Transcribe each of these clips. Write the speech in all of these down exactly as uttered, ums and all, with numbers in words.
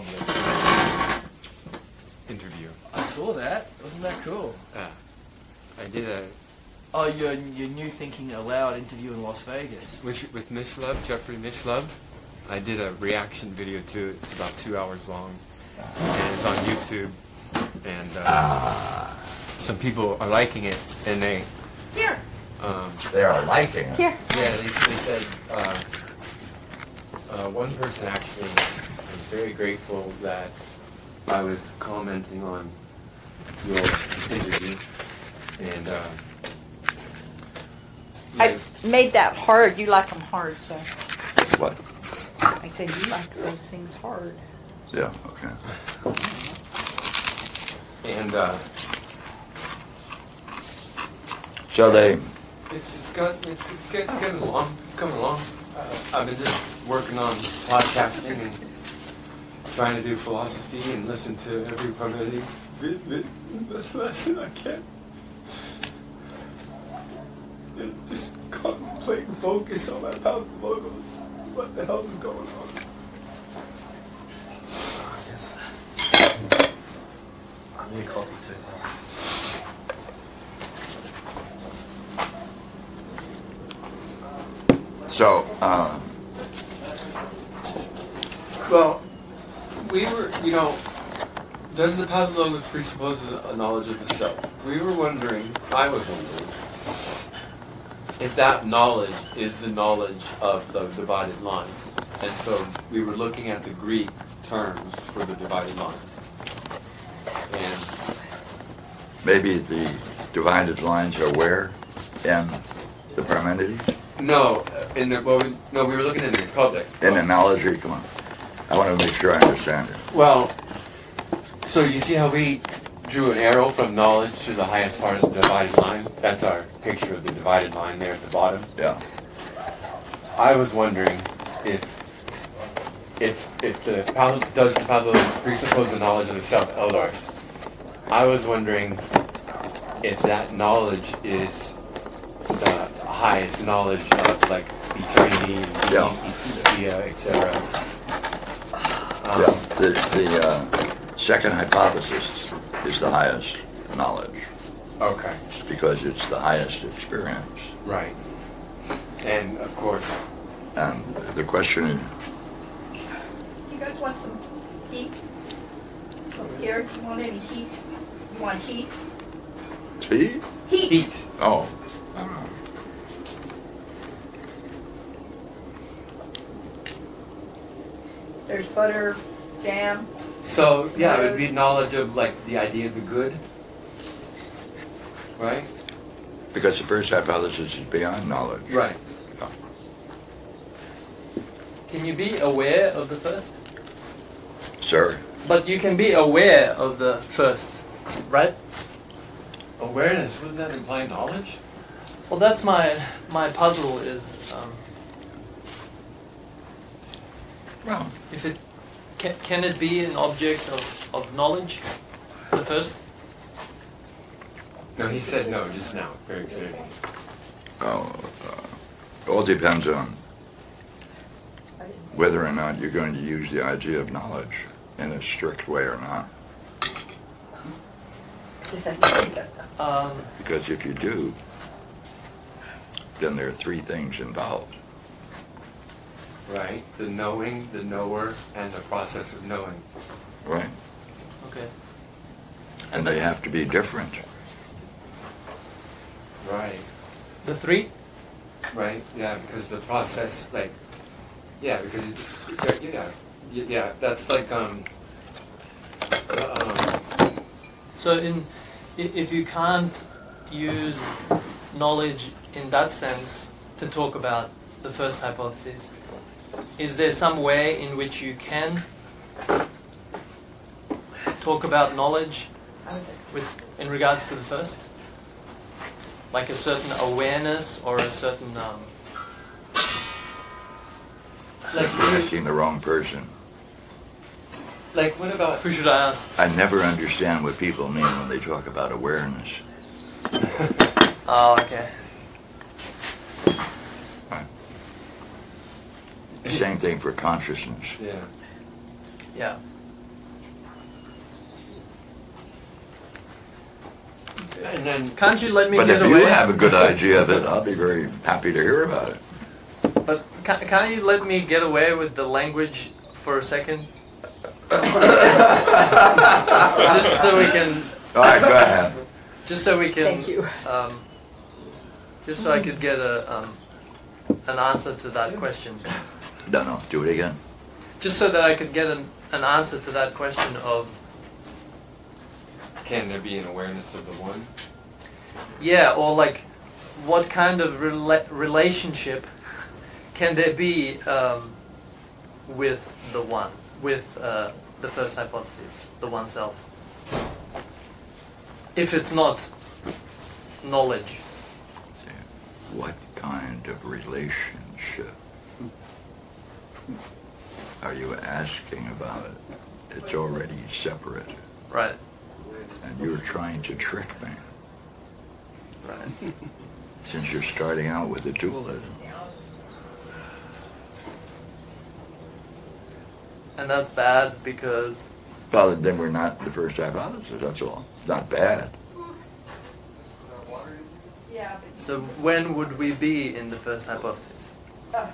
Republic interview. I saw that. Wasn't that cool? Yeah. I did a... Oh, your, your New Thinking Aloud interview in Las Vegas. With, with Mishlove, Jeffrey Mishlove. I did a reaction video to it. It's about two hours long. And it's on YouTube. And uh, ah. some people are liking it. And they... Here! Um, they are liking it. Here. Yeah, they, they said... Uh, Uh, one person actually was very grateful that I was commenting on your interview, and uh, I guys, made that hard. You like them hard, so. What? I said you like those things hard. Yeah. Okay. And uh, shall they? It's it's got it's it's, get, it's getting along. It's coming along. Uh, I've been just working on podcasting and trying to do philosophy and listen to every Parmenides lesson I can. And just contemplate and focus on my power logos. What the hell is going on? I guess. I need coffee too. So, um, well, we were, you know, does the path of logos presuppose a knowledge of the self? We were wondering, I was wondering, if that knowledge is the knowledge of the divided line. And so we were looking at the Greek terms for the divided line. And maybe the divided lines are where in the Parmenides? No, in the, well, we, no, we were looking at the Republic. In oh. analogy, come on. I want to make sure I understand it. Well, so you see how we drew an arrow from knowledge to the highest part of the divided line? That's our picture of the divided line there at the bottom. Yeah. I was wondering if if if the does the Pablo presuppose the knowledge of the self eldars? I was wondering if that knowledge is the highest knowledge of like eternity, yeah. et cetera, et cetera. Um, yeah, the, the uh, second hypothesis is the highest knowledge. Okay. Because it's the highest experience. Right. And of course. And the question is. You guys want some heat? Here, do you want any heat? You want heat? Tea? Heat. Heat. Oh. I don't know. There's butter, jam. So, yeah, butter. It would be knowledge of, like, the idea of the good, right? Because the first hypothesis is beyond knowledge. Right. Oh. Can you be aware of the first? Sure. But you can be aware of the first, right? Awareness, wouldn't that imply knowledge? Well, that's my, my puzzle is... Um, Well, if it can, can it be an object of, of knowledge, the first? No, he said no just now, very clearly. Well, uh, it all depends on whether or not you're going to use the idea of knowledge in a strict way or not. um, because if you do, then there are three things involved. Right, the knowing, the knower, and the process of knowing. Right. Okay. And they have to be different. Right. The three? Right, yeah, because the process, like, yeah, because, it's, yeah, yeah, that's like, um, uh, um. So in, if you can't use knowledge in that sense to talk about the first hypothesis, is there some way in which you can talk about knowledge with, in regards to the first? Like a certain awareness or a certain... Um, like You're asking the wrong person. Like what about... Who should I ask? I never understand what people mean when they talk about awareness. Oh, okay. Same thing for consciousness. Yeah. Yeah. and then Kanji let me but get away. But if you have a good idea of it, I'll be very happy to hear about it. But can, can you let me get away with the language for a second? Just so we can... All right, go ahead. Just so we can... Thank you. Um, just so I could get a, um, an answer to that question. No, no, do it again. Just so that I could get an, an answer to that question of... Can there be an awareness of the one? Yeah, or like, what kind of rela relationship can there be um, with the one, with uh, the first hypothesis, the oneself, if it's not knowledge? What kind of relationship are you asking about? It's already separate. Right. And you're trying to trick me. Right. Since you're starting out with the dualism. And that's bad because... Well, then we're not the first hypothesis, that's all. Not bad. So when would we be in the first hypothesis? Oh.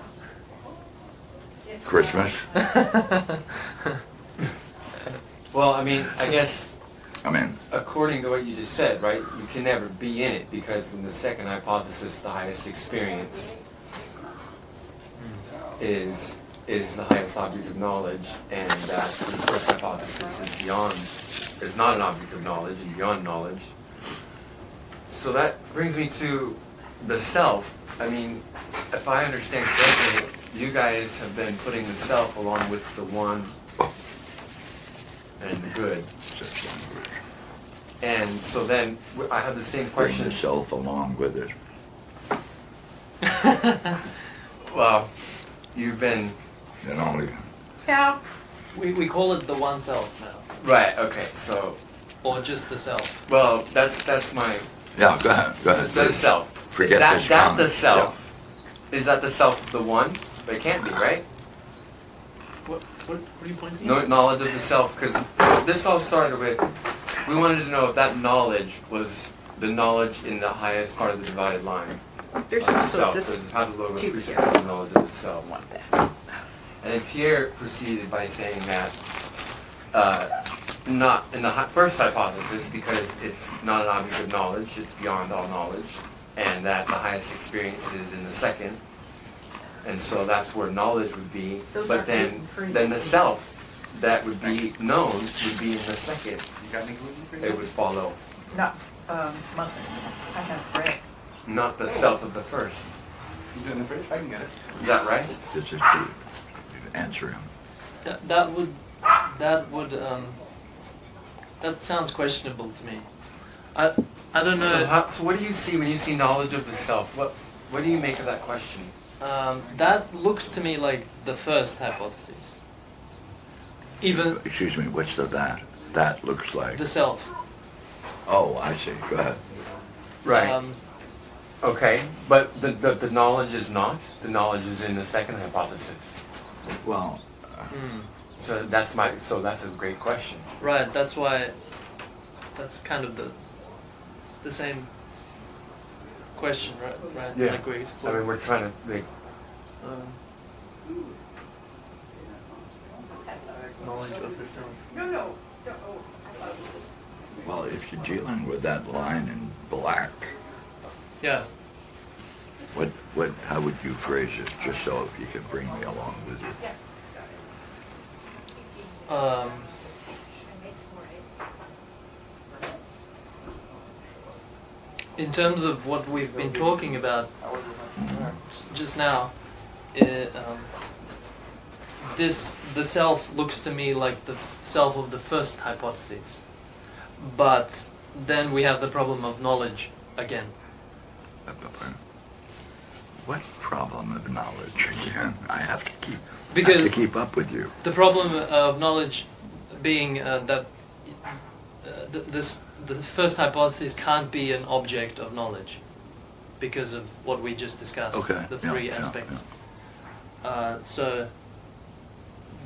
Christmas. Well, I mean, I guess... I mean, according to what you just said, right, you can never be in it because in the second hypothesis, the highest experience is is the highest object of knowledge, and uh, the first hypothesis is beyond, is not an object of knowledge and beyond knowledge. So that brings me to the self. I mean, if I understand correctly, you guys have been putting the self along with the one and the good. And so then I have the same question. Bring yourself along with it. Well, you've been. And only. Yeah. We we call it the one self now. Right. Okay. So. Or just the self. Well, that's that's my. Yeah. Go ahead. Go ahead. The self. Forget that, this that comment. the self. Yeah. Is that the self of the one? But it can't be, right? What what, what are you pointing? No knowledge of the self, because this all started with. We wanted to know if that knowledge was the knowledge in the highest part of the divided line. There's of also this is how the logos presupposed the knowledge of the self. What the? And then Pierre proceeded by saying that uh, not in the first hypothesis, because it's not an object of knowledge, it's beyond all knowledge, and that the highest experience is in the second, and so that's where knowledge would be. Those but then, then the self that would be known would be in the second. It would follow. Not um, muffins. I have bread. Not the self of the first. You doing the first? I can get it. Is that right? That's just to answer him. That, that would, that would, um, that sounds questionable to me. I, I don't know. So, how, so what do you see when you see knowledge of the self? What, what do you make of that question? Um, that looks to me like the first hypothesis. Even. Excuse me. What's the that? That looks like the self. Oh, I see. Go ahead. Right. Um, okay, but the, the the knowledge is not. The knowledge is in the second hypothesis. Well. Mm. So that's my. So that's a great question. Right. That's why. That's kind of the. The same. Question, right? Right. Yeah. Like we I mean, we're trying to make. Um, knowledge of the self. No, no. Well, if you're dealing with that line in black, yeah. What, what, how would you phrase it, just so if you can bring me along with you? Um, in terms of what we've been talking about mm-hmm. just now, it, um, this the self looks to me like the self of the first hypothesis, but then we have the problem of knowledge again. What problem of knowledge again? I have to keep because I have to keep up with you. The problem of knowledge being uh, that uh, this the first hypothesis can't be an object of knowledge because of what we just discussed. Okay. The three yeah, aspects. Yeah, yeah. Uh, so.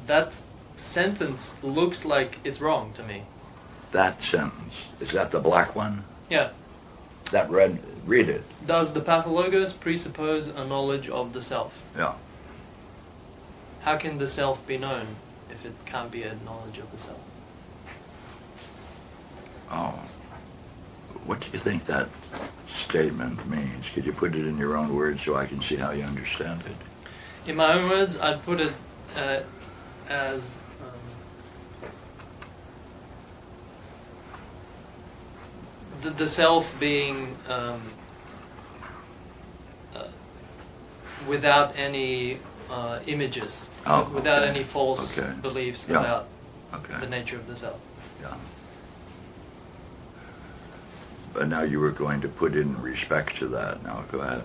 That sentence looks like it's wrong to me. That sentence? Is that the black one? Yeah. that read read it. Does the pathologos presuppose a knowledge of the self? Yeah. How can the self be known if it can't be a knowledge of the self? Oh, what do you think that statement means? Could you put it in your own words so I can see how you understand it? In my own words, I'd put it uh, as um, the, the self being um, uh, without any uh, images. Oh, without okay. any false okay. beliefs yeah. about okay. the nature of the self. Yeah. But now you were going to put in respect to that. Now go ahead.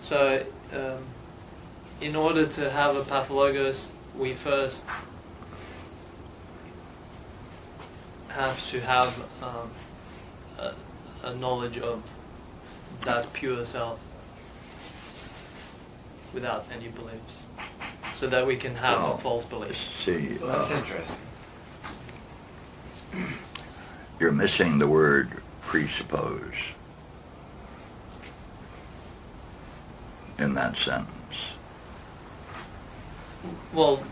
So, um, in order to have a pathologos, we first have to have um, a, a knowledge of that pure self without any beliefs. So that we can have well, a false belief. See, well, that's uh, interesting. You're missing the word presuppose in that sentence. Well,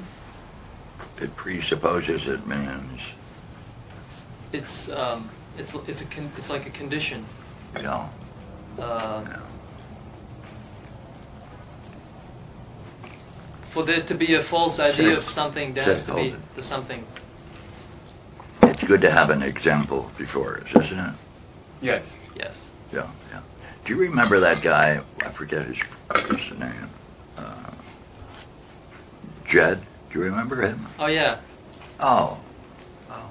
it presupposes, it means it's um, it's it's a con it's like a condition. Yeah. Uh, yeah. For there to be a false idea of something, there has to be the something. It's good to have an example before us, isn't it? Yes. Yes. Yeah, yeah. Do you remember that guy, I forget his, his name, uh, Jed? Do you remember him? Oh, yeah. Oh. oh.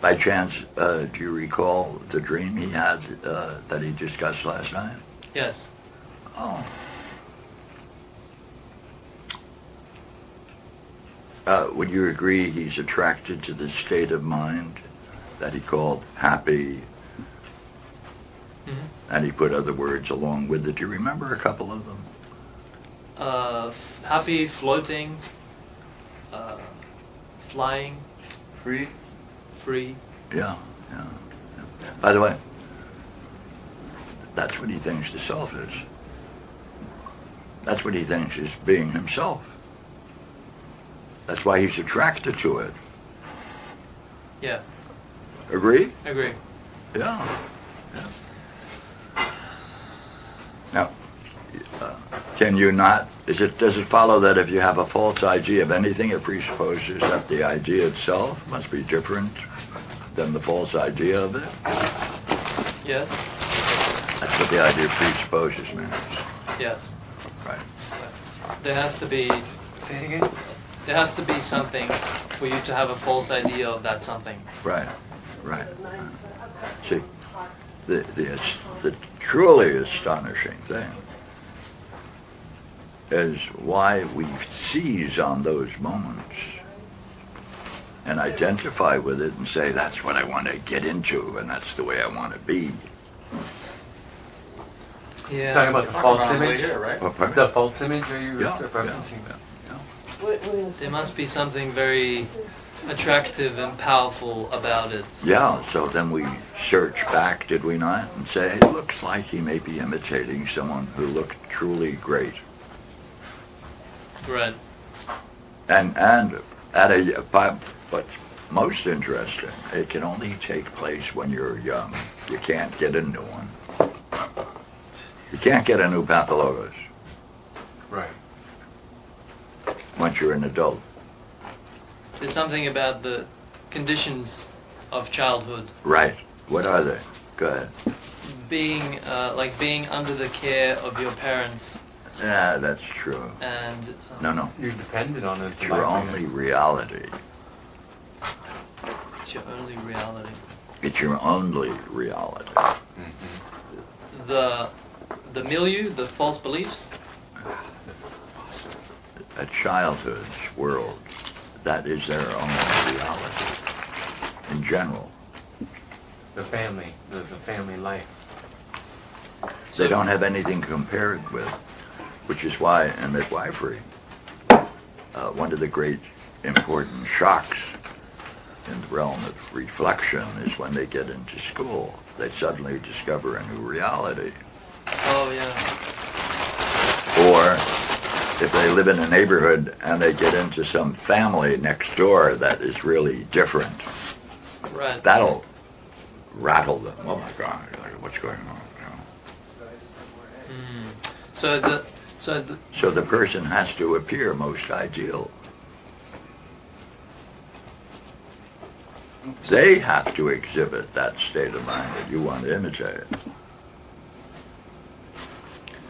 By chance, uh, do you recall the dream he had uh, that he discussed last night? Yes. Oh. Uh, would you agree he's attracted to the state of mind that he called happy, mm-hmm. and he put other words along with it? Do you remember a couple of them? Uh, happy, floating, uh, flying, free, free. Yeah, yeah, yeah. By the way, that's what he thinks the self is. That's what he thinks is being himself. That's why he's attracted to it. Yeah. Agree? Agree. Yeah. yeah. Now, uh, can you not, is it, does it follow that if you have a false idea of anything, it presupposes that the idea itself must be different than the false idea of it? Yes. That's what the idea presupposes means. Yes. Right. There has to be... Say it again? There has to be something for you to have a false idea of that something. Right, right. See, the, the, the truly astonishing thing is why we seize on those moments and identify with it and say, that's what I want to get into and that's the way I want to be. Yeah. Talking about the false image? Here, right? Oh, the false image are you yeah, referencing? Yeah. There must be something very attractive and powerful about it. Yeah, so then we search back, did we not, and say, hey, it looks like he may be imitating someone who looked truly great. Right. And and at a but what's most interesting, it can only take place when you're young. You can't get a new one. You can't get a new pathologos. Right. Once you're an adult. There's something about the conditions of childhood. Right. What are they? Go ahead. Being, uh, like being under the care of your parents. Yeah, that's true. And... Um, no, no. You're dependent on it. It's your only reality. It's your only reality. It's your only reality. Mm-hmm. The, the milieu, the false beliefs. A childhood's world, that is their own reality in general. The family, the, the family life. They don't have anything compared with, which is why in midwifery, uh, one of the great important shocks in the realm of reflection is when they get into school. They suddenly discover a new reality. Oh, yeah. Or if they live in a neighborhood and they get into some family next door that is really different, right. that'll rattle them. Oh, my God, what's going on? Mm. So the so the so the person has to appear most ideal. They have to exhibit that state of mind that you want to imitate.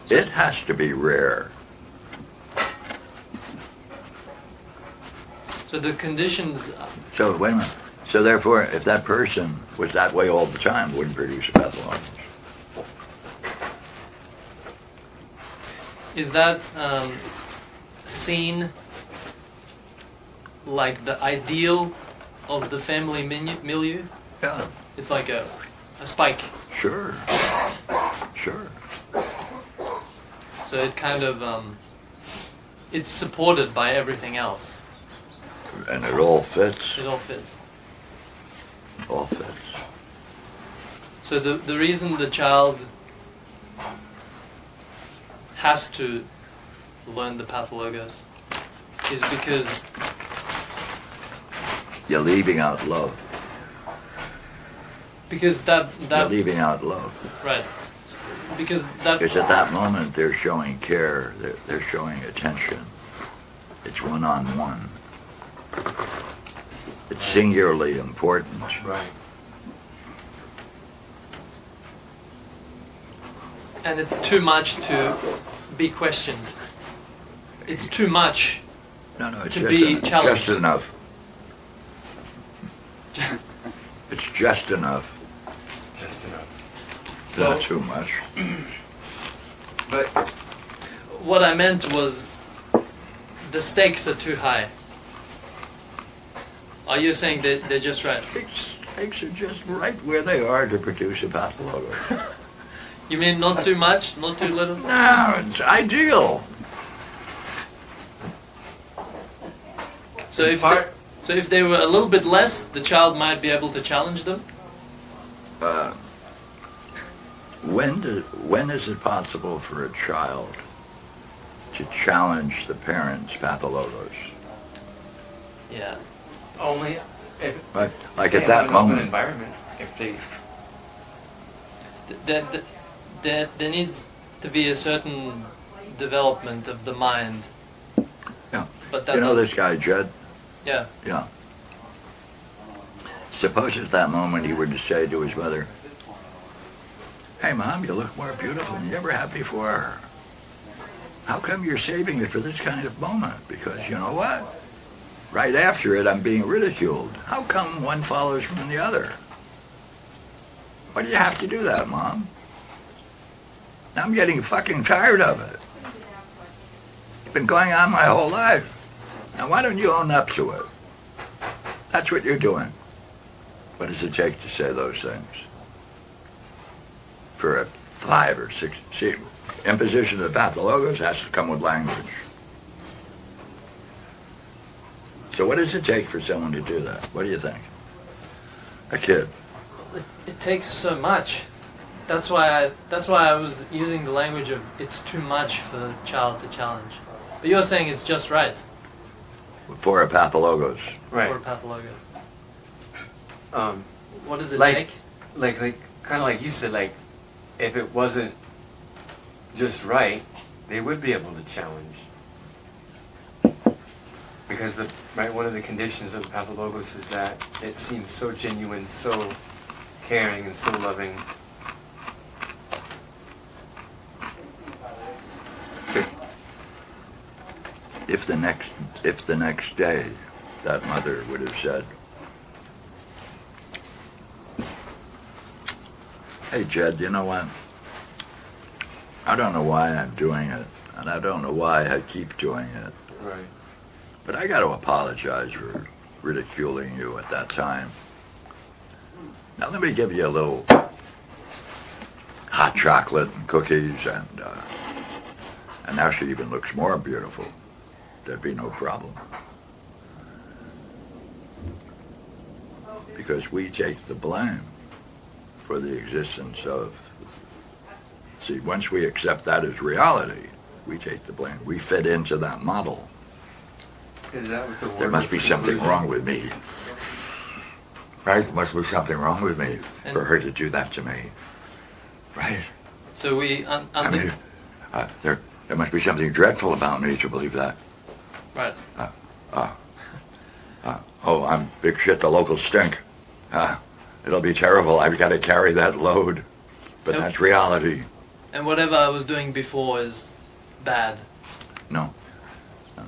It has to be rare. So the conditions... So, wait a minute. So therefore, if that person was that way all the time, wouldn't produce a pathologist. Is that um, seen like the ideal of the family milieu? Yeah. It's like a, a spike. Sure. Sure. So it kind of, um, it's supported by everything else. And it all fits. It all fits. It all fits. So the, the reason the child has to learn the pathologos is because... You're leaving out love. Because that... that You're leaving out love. Right. Because that... Because at that moment they're showing care, they're, they're showing attention. It's one-on-one. It's singularly important. Right. And it's too much to be questioned. It's too much no, no, it's to just be en challenged. Just enough. It's just enough. Just enough. Not so, too much. But what I meant was the stakes are too high. Are you saying that they're just right? Stakes are just right where they are to produce a pathologist. You mean not too much, not too little? No, it's ideal. So if part, so if they were a little bit less, the child might be able to challenge them? Uh, when, do, when is it possible for a child to challenge the parents' pathologos? Yeah. Only if like, like at that moment environment if they there, there, there needs to be a certain development of the mind. Yeah. But that you know this guy Judd? Yeah. Yeah. Suppose at that moment he were to say to his mother, "Hey Mom, you look more beautiful than you ever have before. How come you're saving it for this kind of moment? Because you know what? Right after it, I'm being ridiculed. How come one follows from the other? Why do you have to do that, Mom? I'm getting fucking tired of it. It's been going on my whole life. Now why don't you own up to it? That's what you're doing." What does it take to say those things? For a five or six, see, imposition of the pathologos has to come with language. So what does it take for someone to do that? What do you think? A kid. It, it takes so much. That's why I, that's why I was using the language of it's too much for the child to challenge. But you're saying it's just right. For a pathologos. Right. For a pathologos. Um, what does it like, take? Like, like, kind of like you said, like, if it wasn't just right, they would be able to challenge. Because the, right, one of the conditions of the pathologos is that it seems so genuine, so caring, and so loving. If the next, if the next day, that mother would have said, "Hey, Jed, you know what? I don't know why I'm doing it, and I don't know why I keep doing it. Right. But I got to apologize for ridiculing you at that time. Now let me give you a little hot chocolate and cookies, and uh, and now she even looks more beautiful. There'd be no problem." because we take the blame for the existence of... See, once we accept that as reality, we take the blame. We fit into that model. Is that what the word there must be something conclusion? wrong with me. Right? There must be something wrong with me and for her to do that to me. Right? So we... Un un I mean, uh, there, there must be something dreadful about me to believe that. Right. Uh, uh, uh, oh, I'm big shit, the locals stink. Uh, it'll be terrible. I've got to carry that load. But and that's reality. And whatever I was doing before is bad. No. Uh,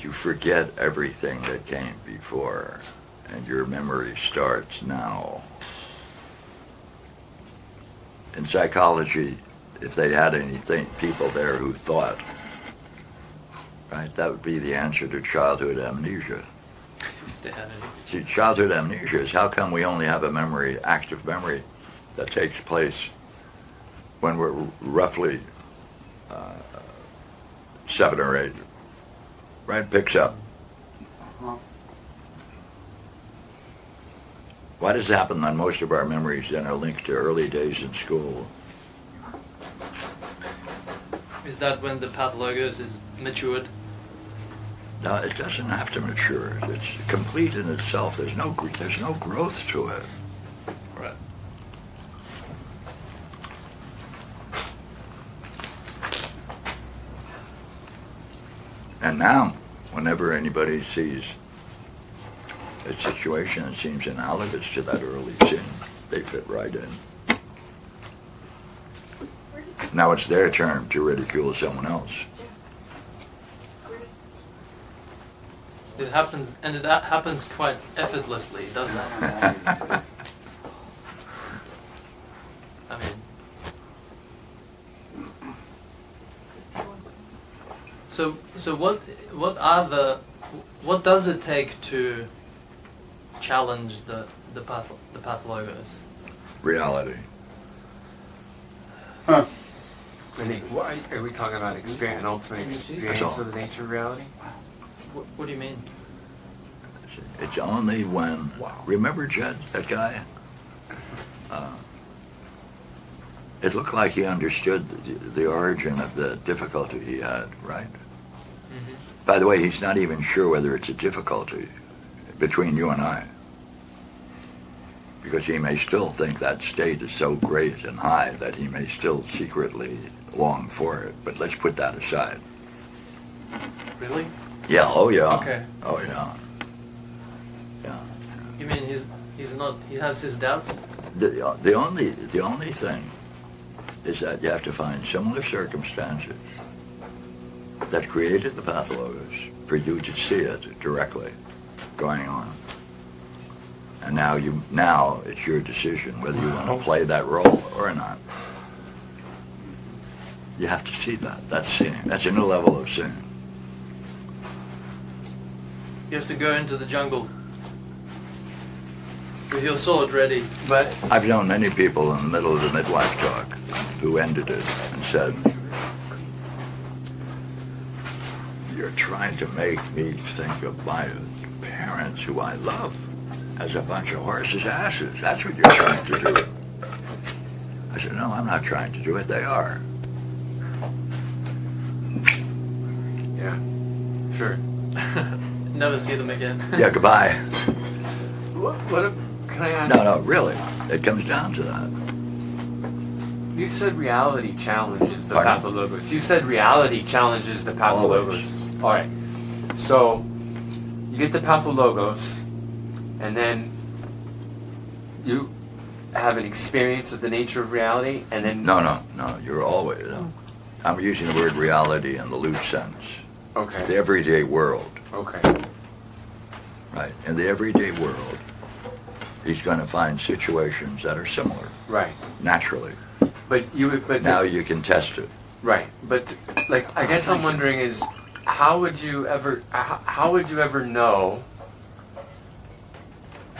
you forget everything that came before, and your memory starts now. In psychology, if they had any think, people there who thought, right, that would be the answer to childhood amnesia. If they had any. See, childhood amnesia is how come we only have a memory, active memory, that takes place when we're roughly uh, seven or eight, right? Picks up. Uh-huh. Why does it happen that most of our memories then are linked to early days in school? Is that when the pathologus is matured? No, it doesn't have to mature. It's complete in itself. There's no, there's no growth to it. Right. And now, whenever anybody sees a situation that seems analogous to that early sin, they fit right in. Now it's their turn to ridicule someone else. It happens, and it happens quite effortlessly, doesn't it? I mean... So, so what, what are the, what does it take to challenge the the path the pathologos? Reality. Huh. Really, why are we talking about experience, an ultimate experience of the nature of reality? What, what do you mean? It's only when. Wow. Remember, Jed, that guy. Uh, it looked like he understood the, the origin of the difficulty he had, right? By the way, he's not even sure whether it's a difficulty between you and I, because he may still think that state is so great and high that he may still secretly long for it. But let's put that aside. Really? Yeah. Oh yeah. Okay. Oh yeah. Yeah. You mean he's he's not he has his doubts? The the only the only thing is that you have to find similar circumstances that created the pathologos for you to see it directly going on, and now you now it's your decision whether you want to play that role or not. You have to see that. That's seeing. That's a new level of seeing. You have to go into the jungle with your sword ready. But I've known many people in the middle of the midwife talk who ended it and said, "You're trying to make me think of my parents, who I love, as a bunch of horses' asses. That's what you're trying to do." I said, "No, I'm not trying to do it. They are." Yeah, sure. Never see them again. Yeah, goodbye. What? What? A, can I ask? No, no, really. It comes down to that. You said reality challenges the pathologos. You said reality challenges the pathologos. All right. So you get the pathologos, and then you have an experience of the nature of reality, and then no, no, no. You're always. No. I'm using the word reality in the loose sense. Okay. It's the everyday world. Okay. Right. In the everyday world, he's going to find situations that are similar. Right. Naturally. But you, but now the, you can test it, right? But like, I guess I'm wondering is, how would you ever, how, how would you ever know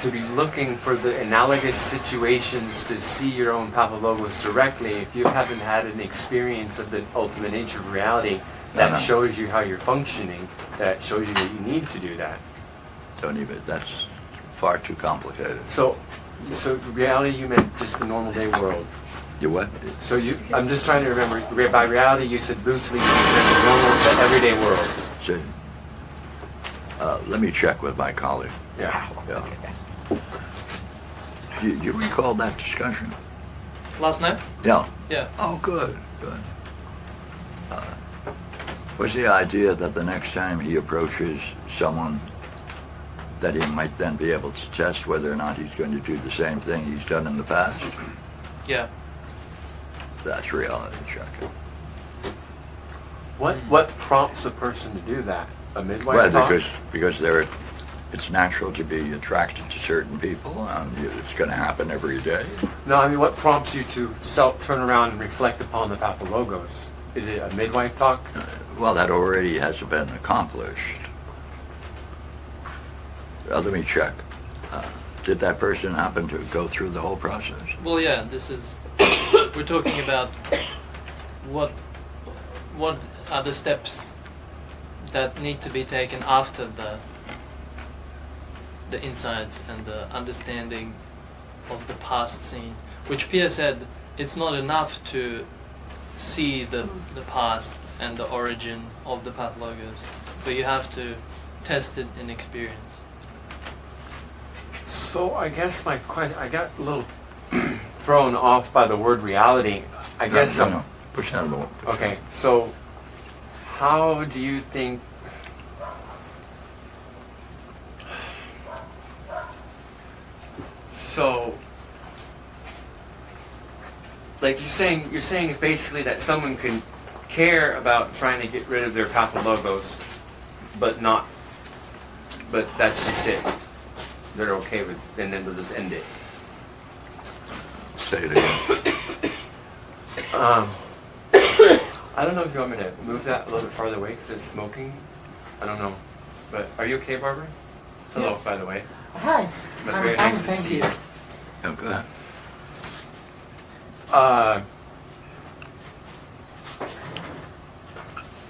to be looking for the analogous situations to see your own pathologos directly if you haven't had an experience of the ultimate nature of reality that no, no. shows you how you're functioning, that shows you that you need to do that? Don't even. That's far too complicated. So, so reality, you meant just the normal day world. You what? So you, I'm just trying to remember. By reality, you said loosely you said the normal, the everyday world. See, uh, let me check with my colleague. Yeah. Yeah. Do you, do you recall that discussion? Last night? Yeah. Yeah. Oh, good, good. Uh, was the idea that the next time he approaches someone, that he might then be able to test whether or not he's going to do the same thing he's done in the past? Yeah. That's reality checking. What what prompts a person to do that? A midwife? Well, because because they're, it's natural to be attracted to certain people, and it's going to happen every day. No, I mean, what prompts you to self turn around and reflect upon the papalogos? Is it a midwife talk? Uh, well, that already has been accomplished. Uh, let me check. Uh, did that person happen to go through the whole process? Well, yeah. This is we're talking about what what are the steps that need to be taken after the the insights and the understanding of the past scene. Which Pierre said, it's not enough to see the the past and the origin of the pathologos, but you have to test it in experience. So I guess my question, I got a little thrown off by the word reality. I no, guess no, no. Push that a little. Okay, so how do you think? So, like you're saying, you're saying basically that someone can care about trying to get rid of their papalogos, but not, but that's just it. They're okay with, and then they'll just end it. Say it again. um, I don't know if you want me to move that a little bit farther away because it's smoking. I don't know, but are you okay, Barbara? Hello, yes. By the way. Hi. That's very nice to see you. Oh, go ahead. Uh,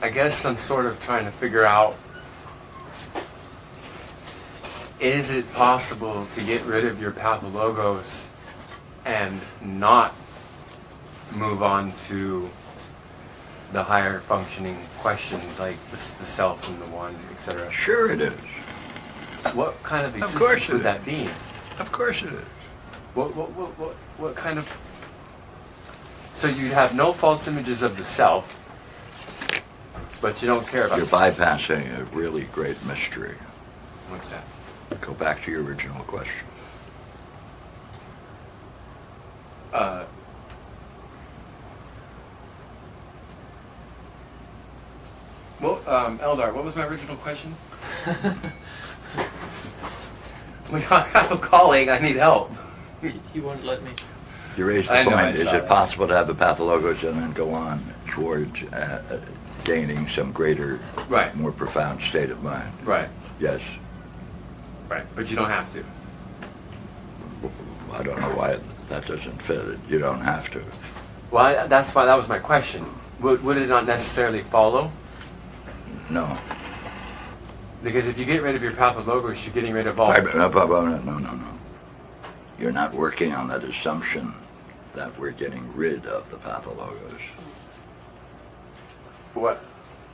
I guess I'm sort of trying to figure out, is it possible to get rid of your papalogos and not move on to the higher functioning questions like the, the self and the one, et cetera? Sure it is. What kind of existence would that be? Of course it is. What, what, what, what, what kind of... So you'd have no false images of the self, but you don't care about... You're bypassing a really great mystery. What's that? Go back to your original question. Uh, well, um, Eldar, what was my original question? We have a colleague. I need help. He won't let me. You raised the I point. Know, Is it possible to have the pathologos and then go on towards uh, gaining some greater, right. more profound state of mind? Right. Yes. Right, but you don't have to. I don't know why that doesn't fit. You don't have to. Well, I, that's why that was my question. Would, would it not necessarily follow? No. Because if you get rid of your papalogos, you're getting rid of all... No, no, no, no. You're not working on that assumption that we're getting rid of the papalogos. What,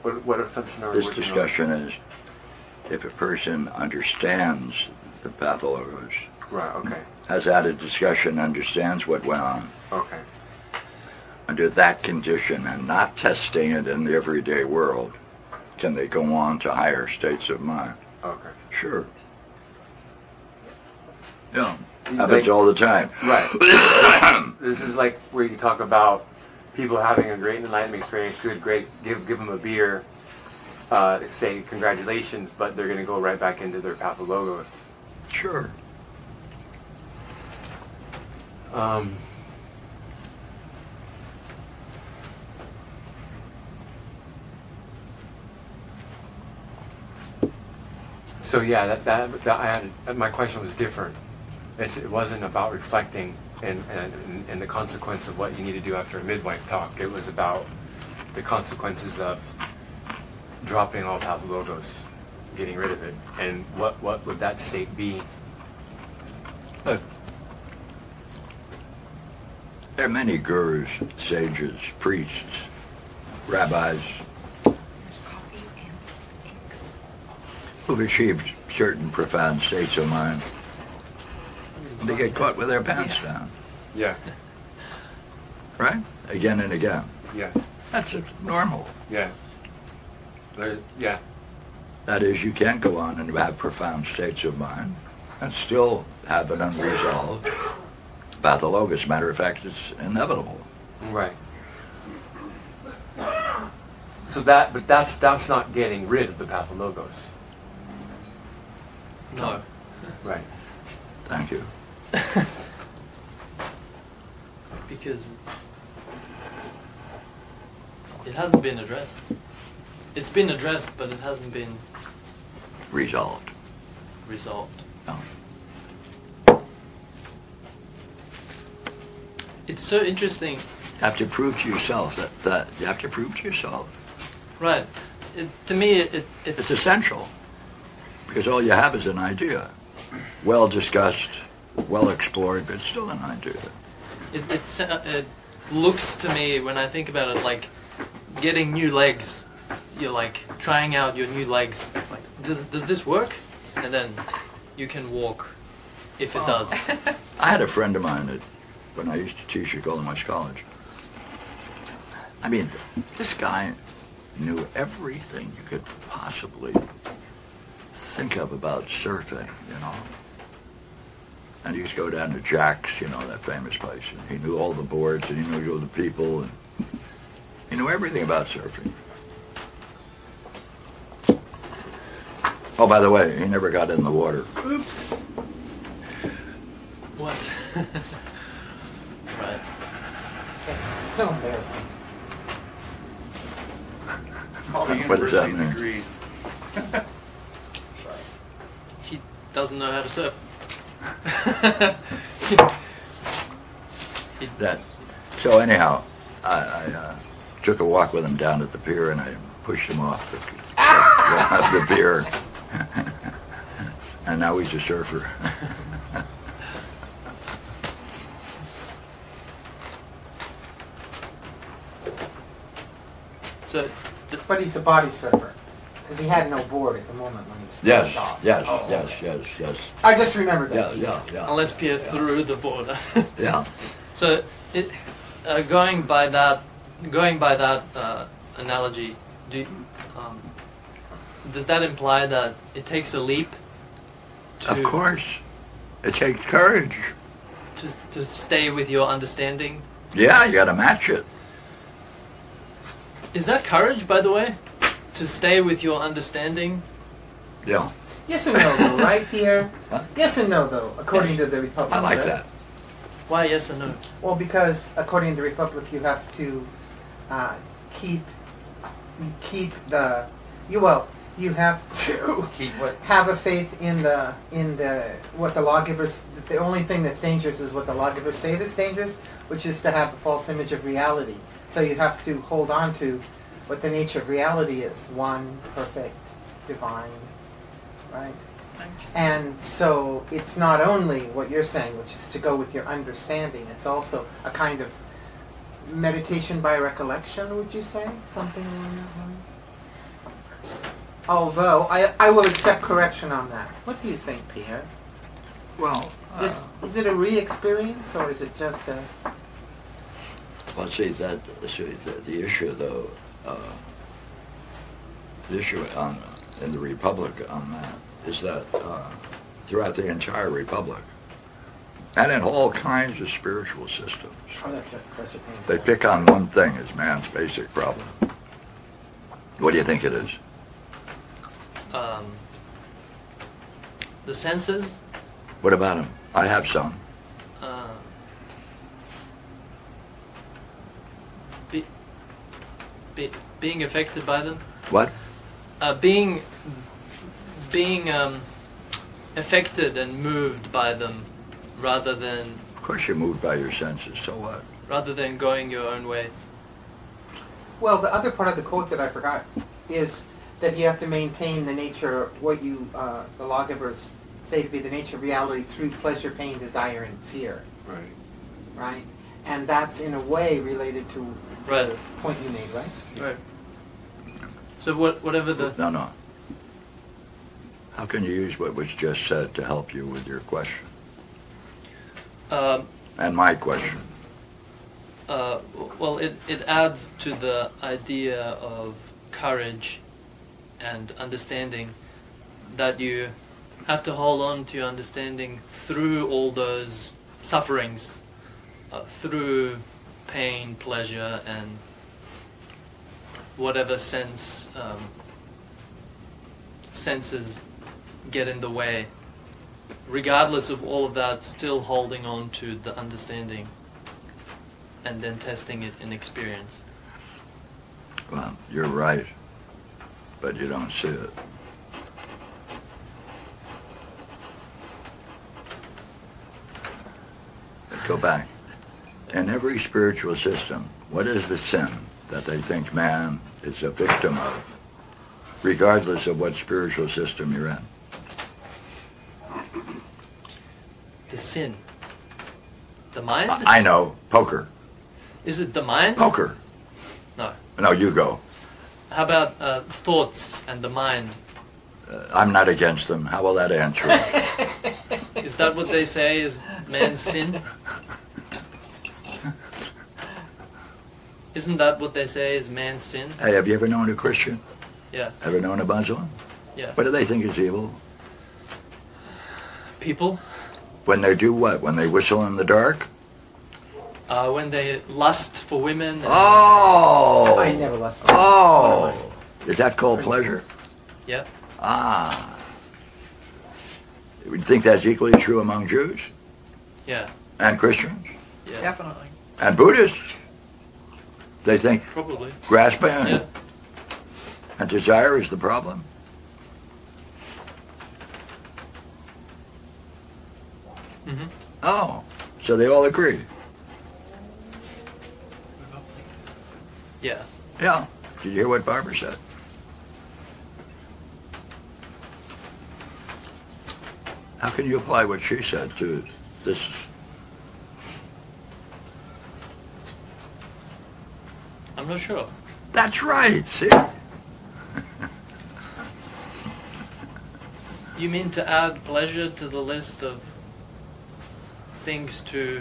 what, what assumption are we working on? This discussion is... If a person understands the pathologos, right, okay. has had a discussion, understands what went on, okay. under that condition and not testing it in the everyday world, can they go on to higher states of mind? Okay. Sure. Yeah, happens like, all the time. Right. This is like where you talk about people having a great enlightenment experience, good, great, give, give them a beer. Uh, say congratulations, but they're going to go right back into their papalogos. Sure. Um, so yeah, that, that, that I had a, my question was different. It's, it wasn't about reflecting and, and and the consequence of what you need to do after a midwife talk. It was about the consequences of dropping all papalogos, getting rid of it, and what what would that state be Look, there are many gurus, sages, priests, rabbis who've achieved certain profound states of mind. They get caught with their pants yeah. down. Yeah. Right? Again and again. Yeah. That's normal. Yeah. Yeah. That is, you can go on and have profound states of mind and still have an unresolved pathologue. As a matter of fact, it's inevitable. Right. So that, but that's that's not getting rid of the pathologos. No. Right. Thank you. Because it's, it hasn't been addressed. It's been addressed, but it hasn't been resolved. Resolved. No. It's so interesting. You have to prove to yourself that, that you have to prove to yourself. Right. It, to me, it, it it's, it's essential, because all you have is an idea, well discussed, well explored, but still an idea. It, it, it looks to me, when I think about it, like getting new legs. You're like trying out your new legs. It's like, does, does this work? And then you can walk if it oh. does. I had a friend of mine that, when I used to teach at Golden West College. I mean, this guy knew everything you could possibly think of about surfing, you know. And he used to go down to Jack's, you know, that famous place. And he knew all the boards, and he knew all the people, and he knew everything about surfing. Oh, by the way, he never got in the water. Oops. What? Right. That's so embarrassing. What does that mean? He doesn't know how to surf. that. So anyhow, I, I uh, took a walk with him down at the pier, and I pushed him off the, off the pier. And now he's a surfer. So, but he's a body surfer, because he had no board at the moment when he was yes, off. Yes, oh, yes, okay. yes, yes. I just remembered that. Yeah, yeah, yeah. Unless Pierre yeah. threw the board. yeah. So, it, uh, going by that, going by that uh, analogy, do. Um, Does that imply that it takes a leap? To of course. It takes courage. To, to stay with your understanding? Yeah, you gotta match it. Is that courage, by the way? To stay with your understanding? Yeah. Yes and no, though, right here? Huh? Yes and no, though, according yeah. to the Republic. I like right? that. Why yes and no? Well, because according to the Republic, you have to uh, keep, keep the... You well. You have to keep what? have a faith in the in the what the lawgivers. The only thing that's dangerous is what the lawgivers say that's dangerous, which is to have a false image of reality. So you have to hold on to what the nature of reality is: one, perfect, divine, right? And so it's not only what you're saying, which is to go with your understanding. It's also a kind of meditation by recollection. Would you say something along that line? Although, I, I will accept correction on that. What do you think, Pierre? Well, uh, is, is it a re-experience, or is it just a... Well, see, that, see the, the issue, though, uh, the issue on, in the Republic on that is that uh, throughout the entire Republic, and in all kinds of spiritual systems, oh, that's a, that's a they pick on one thing as man's basic problem. What do you think it is? Um, the senses? What about them? I have some. Uh, be, be, being affected by them? What? Uh, being being um, affected and moved by them rather than... Of course you're moved by your senses, so what? Rather than going your own way. Well, the other part of the quote that I forgot is... that you have to maintain the nature of what you, uh, the lawgivers say to be the nature of reality through pleasure, pain, desire, and fear. Right. Right? And that's in a way related to right. the point you made, right? Right. So what, whatever the... No, no. How can you use what was just said to help you with your question? Um, and my question. Uh, well, it, it adds to the idea of courage and understanding that you have to hold on to your understanding through all those sufferings, uh, through pain, pleasure, and whatever sense um, senses get in the way. Regardless of all of that, still holding on to the understanding and then testing it in experience. Well, you're right, but you don't see it. Go back. In every spiritual system, what is the sin that they think man is a victim of, regardless of what spiritual system you're in? The sin. The mind? Uh, I know. Poker. Is it the mind? Poker. No. No, you go. How about uh, thoughts and the mind? Uh, I'm not against them. How will that answer? Is that what they say is man's sin? Isn't that what they say is man's sin? Hey, have you ever known a Christian? Yeah. Ever known a Muslim? Yeah. What do they think is evil? People. When they do what? When they whistle in the dark? Uh, when they lust for women. And oh! I never lust for women. Oh! Is that called pleasure? Yeah. Ah. You think that's equally true among Jews? Yeah. And Christians? Yeah. Definitely. And Buddhists? They think probably grass band. Yeah. And desire is the problem. Mm-hmm. Oh, so they all agree. Yeah. Yeah. Did you hear what Barbara said? How can you apply what she said to this? I'm not sure. That's right, see? You mean to add pleasure to the list of things to,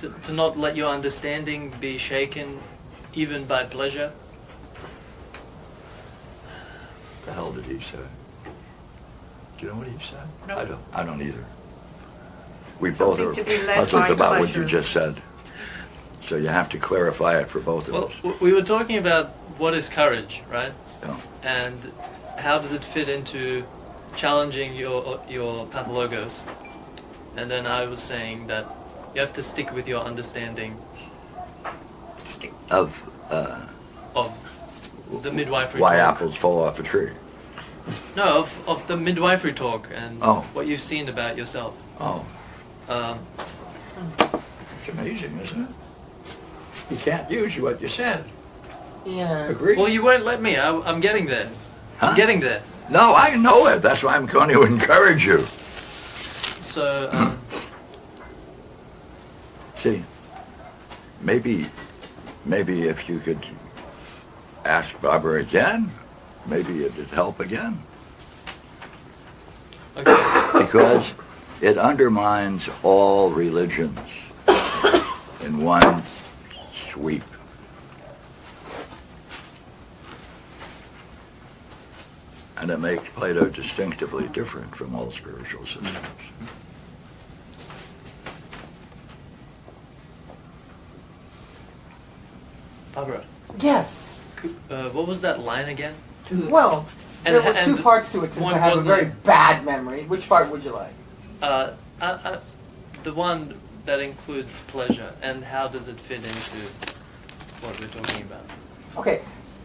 to to not let your understanding be shaken even by pleasure? The hell did he say? Do you know what he said? No. I don't I don't either. We both are puzzled about what you just said. So you have to clarify it for both of us. Well, we were talking about what is courage, right? Yeah. And how does it fit into challenging your your pathologos, and then I was saying that you have to stick with your understanding stick. of uh, of the midwifery. Why talk. Apples fall off a tree? No, of of the midwifery talk and oh. what you've seen about yourself. Oh, um, it's amazing, isn't it? You can't use what you said. Yeah. Agree. Well, you won't let me. I, I'm getting there. Huh? I'm getting there. No, I know it. That's why I'm going to encourage you. So, um, see, maybe, maybe if you could ask Barbara again, maybe it'd help again. Okay. Because it undermines all religions in one sweep. And it makes Plato distinctively different from all spiritual systems. Barbara. Yes. Uh, what was that line again? Well, and, there were two parts to it since one, I have a very bad memory. Which part would you like? Uh, I, I, the one that includes pleasure, and how does it fit into what we're talking about? Okay.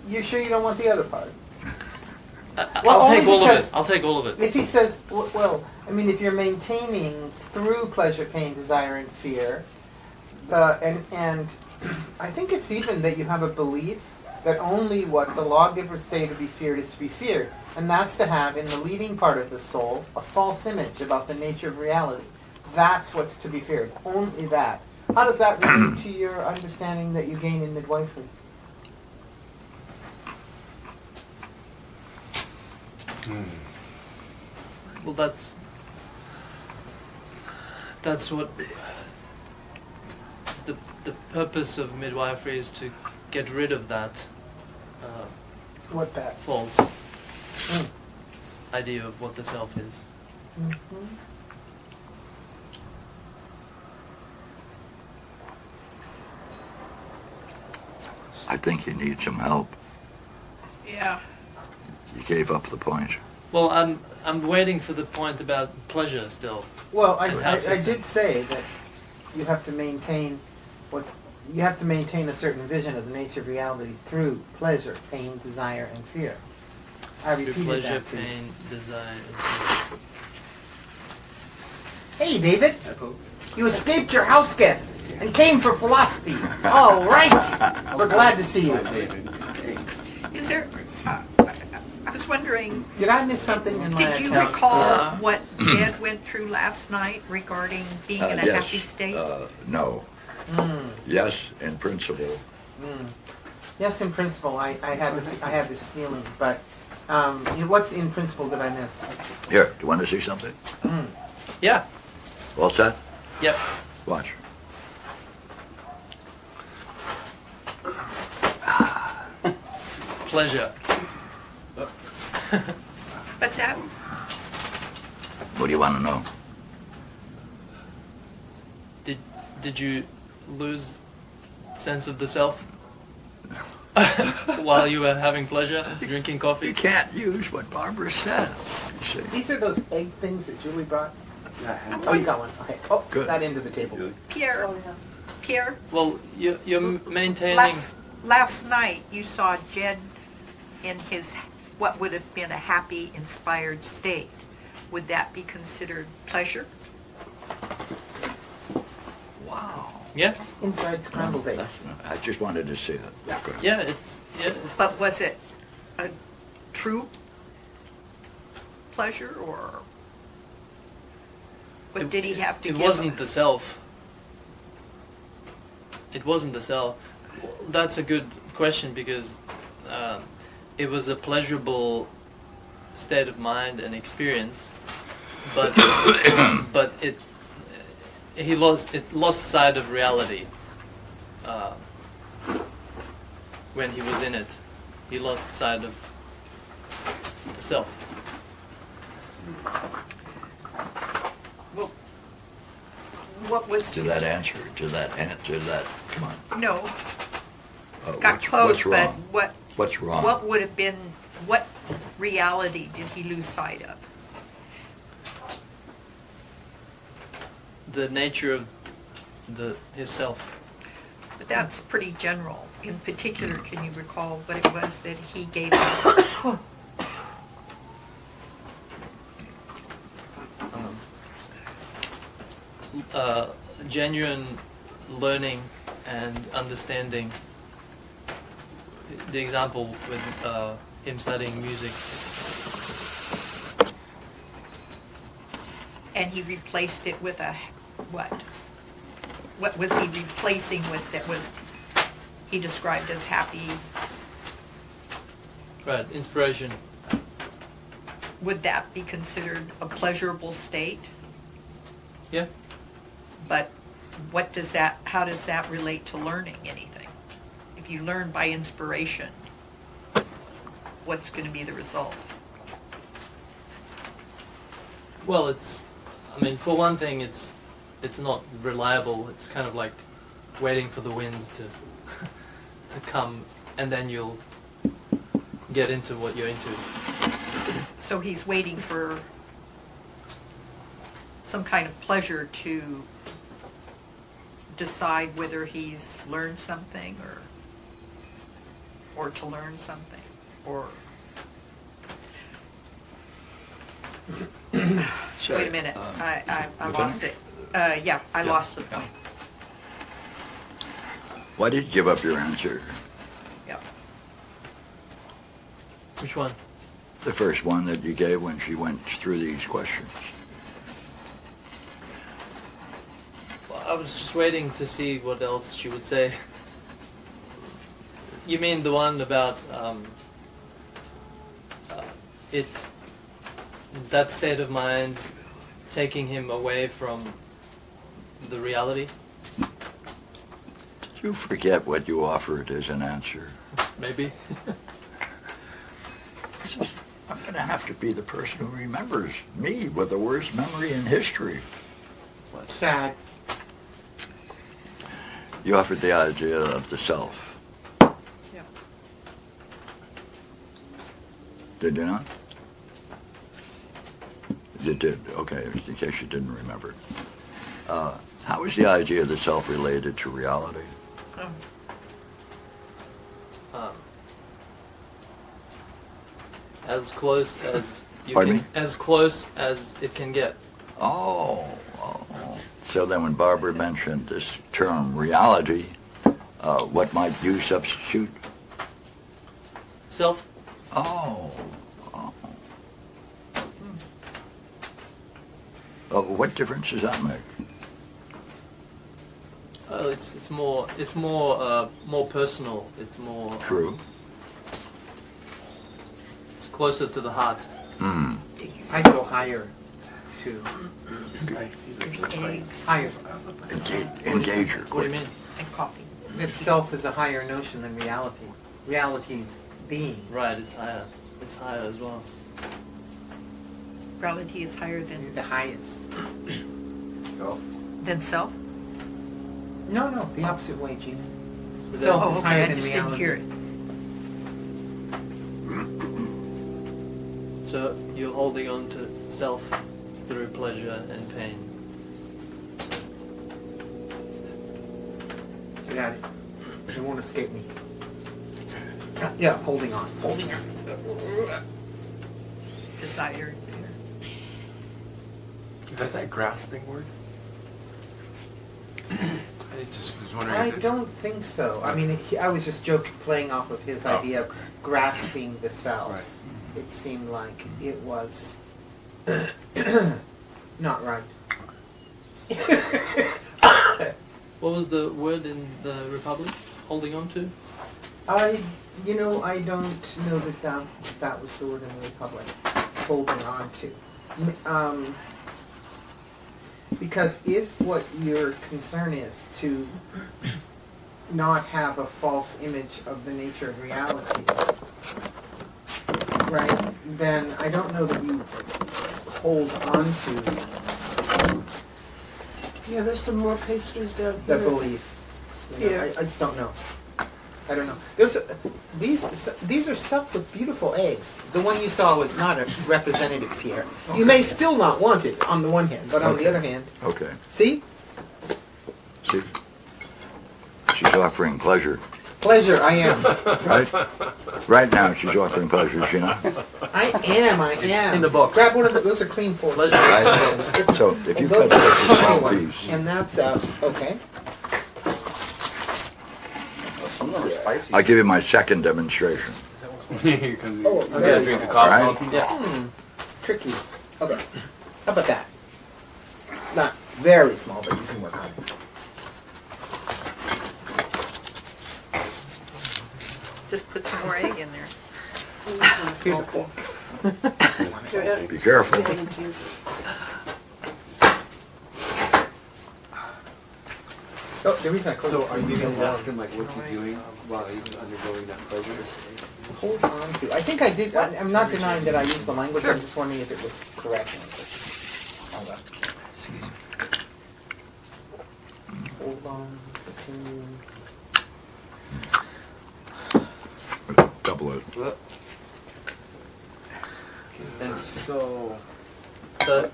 You sure you don't want the other part? Well, I'll take all of it. I'll take all of it. If he says, well, I mean, if you're maintaining through pleasure, pain, desire, and fear, uh, and and I think it's even that you have a belief that only what the lawgivers say to be feared is to be feared, and that's to have in the leading part of the soul a false image about the nature of reality. That's what's to be feared, only that. How does that relate to your understanding that you gain in midwifery? Mm. Well, that's that's what the the purpose of midwifery is, to get rid of that. Uh, what that false mm. idea of what the self is. Mm-hmm. I think you need some help. Yeah. You gave up the point. Well, I'm I'm waiting for the point about pleasure still. Well, I I, I did say that you have to maintain what you have to maintain a certain vision of the nature of reality through pleasure, pain, desire, and fear. I repeated through pleasure, that pleasure, pain, desire, and fear. Hey, David. Hello. You escaped your house guests and came for philosophy. All right. We're glad to see you. Is there? Uh, I was wondering. Did I miss something in my account? Did you recall uh, what Dad went through last night regarding being uh, in a yes, happy state? Uh, no. Mm. Yes, in principle. Mm. Yes, in principle. I, I had I had this feeling, but um, what's in principle did I miss? Here, do you want to see something? Mm. Yeah. All set? Yep. Watch. Pleasure. But that... What do you want to know? Did did you lose sense of the self while you were having pleasure, drinking coffee? You can't use what Barbara said. See. These are those egg things that Julie brought. Oh, you got one. Okay. Oh, good. That end of the table. Pierre. Oh, yeah. Pierre. Well, you, you're maintaining... Last, last night you saw Jed in his... what would have been a happy, inspired state. Would that be considered pleasure? Wow. Yeah. Inside scrambled eggs. No, I just wanted to see that. Yeah, yeah, it's, yeah. But was it a true pleasure, or what it, did he have to it give? It wasn't the self. It wasn't the self. That's a good question, because uh, it was a pleasurable state of mind and experience, but but it he lost it lost sight of reality uh, when he was in it. He lost sight of self. Well, what was to that answer? To that answer? That come on. No. Uh, Got what's, close, what's wrong? But what? What's wrong? What would have been, what reality did he lose sight of? The nature of the his self. But that's pretty general. In particular, can you recall what it was that he gave up? um, uh, genuine learning and understanding. The example with uh, him studying music. And he replaced it with a what? What was he replacing with that was he described as happy? Right, inspiration. Would that be considered a pleasurable state? Yeah. But what does that, how does that relate to learning anything? You learn by inspiration, what's going to be the result? Well, it's, I mean, for one thing, it's it's not reliable. It's kind of like waiting for the wind to to come, and then you'll get into what you're into. So he's waiting for some kind of pleasure to decide whether he's learned something, or or to learn something, or... so, wait a minute, um, I, I, I lost it. Uh, yeah, I yeah, lost the point. Yeah. Why did you give up your answer? Yeah. Which one? The first one that you gave when she went through these questions. Well, I was just waiting to see what else she would say. You mean the one about um, uh, it, that state of mind taking him away from the reality? You forget what you offered as an answer. Maybe. I'm going to have to be the person who remembers me with the worst memory in history. What's that? You offered the idea of the self. Did you not? You did, okay, in case you didn't remember. Uh, how is the idea of the self related to reality? Um, um, as close as you Pardon can, me? As close as it can get. Oh, oh. So then when Barbara mentioned this term reality, uh, what might you substitute? Self. Oh. Oh. Oh, what difference does that make? Oh, it's it's more it's more uh, more personal. It's more true. It's closer to the heart. Mm. I go higher, too. Higher. Engage, engage your. What do you mean? And coffee. Itself is a higher notion than reality. Reality's being. Right, it's higher. It's higher as well. Reality is higher than the highest. Self. Than self? No, no, the opposite way, Gina. Self oh, is okay, higher I than just reality. Didn't hear it. So you're holding on to self through pleasure and pain. I got it. It won't escape me. Yeah, holding on, holding on. Desire. Is that that grasping word? I just was wondering. I if don't think so. I mean, it, I was just joking, playing off of his oh. idea of grasping the self. Right. It seemed like it was not right. What was the word in the Republic? Holding on to? I, you know, I don't know that that, that was the word in the Republic, holding on to. Um, because if what your concern is to not have a false image of the nature of reality, right, then I don't know that you hold on to. Yeah, there's some more pastries down here. The belief. You know, yeah. I, I just don't know. I don't know. There's a, these these are stuffed with beautiful eggs. The one you saw was not a representative Pierre. Okay. You may still not want it on the one hand, but on okay. the other hand. Okay. See? See? She's offering pleasure. Pleasure, I am. Right? Right now she's offering pleasure, is she not? I am, I am. In the box. Grab one of the, those are clean for pleasure. Right? So if you cut those two pieces. And that's out. Uh, okay. I'll give you my second demonstration. you can, oh, I'm going to drink the coffee. Right? Yeah. Mm, tricky. Okay. How about that? It's not very small, but you can work on it. Just put some more egg in there. Here's a fork. Be careful. Oh, the reason I called so, are you going to ask him, like, what's he doing while he's undergoing that pleasure? Hold on to. I think I did. I, I'm not denying that I used the language. Sure. I'm just wondering if it was correct. Hold on. Excuse me. Hold on. Continue. Double it. Uh, and so. The,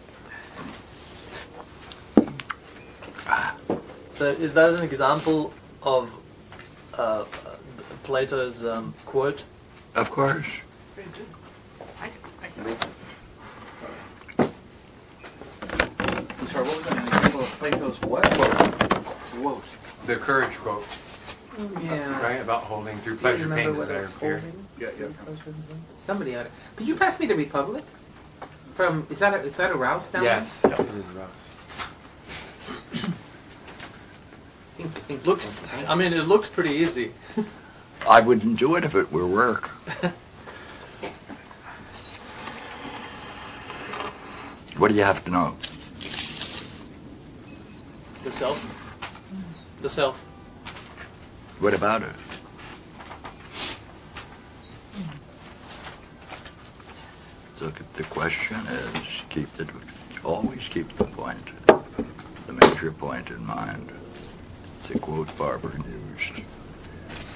So is that an example of uh, Plato's um, quote? Of course. I, I, I'm sorry, what was that? An example of Plato's what? Quote. Quote. The courage quote. Yeah. Right? About holding through pleasure, pain, desire, fear. Yeah, yeah. Somebody ought to. Could you pass me the Republic? From is that a, is that a Rouse down there? Yes, yep. It is Rouse. Think, think looks. Think. I mean, it looks pretty easy. I wouldn't do it if it were work. What do you have to know? The self. The self. What about it? Look, the question is keep the always keep the point, the major point in mind. To quote Barbara used,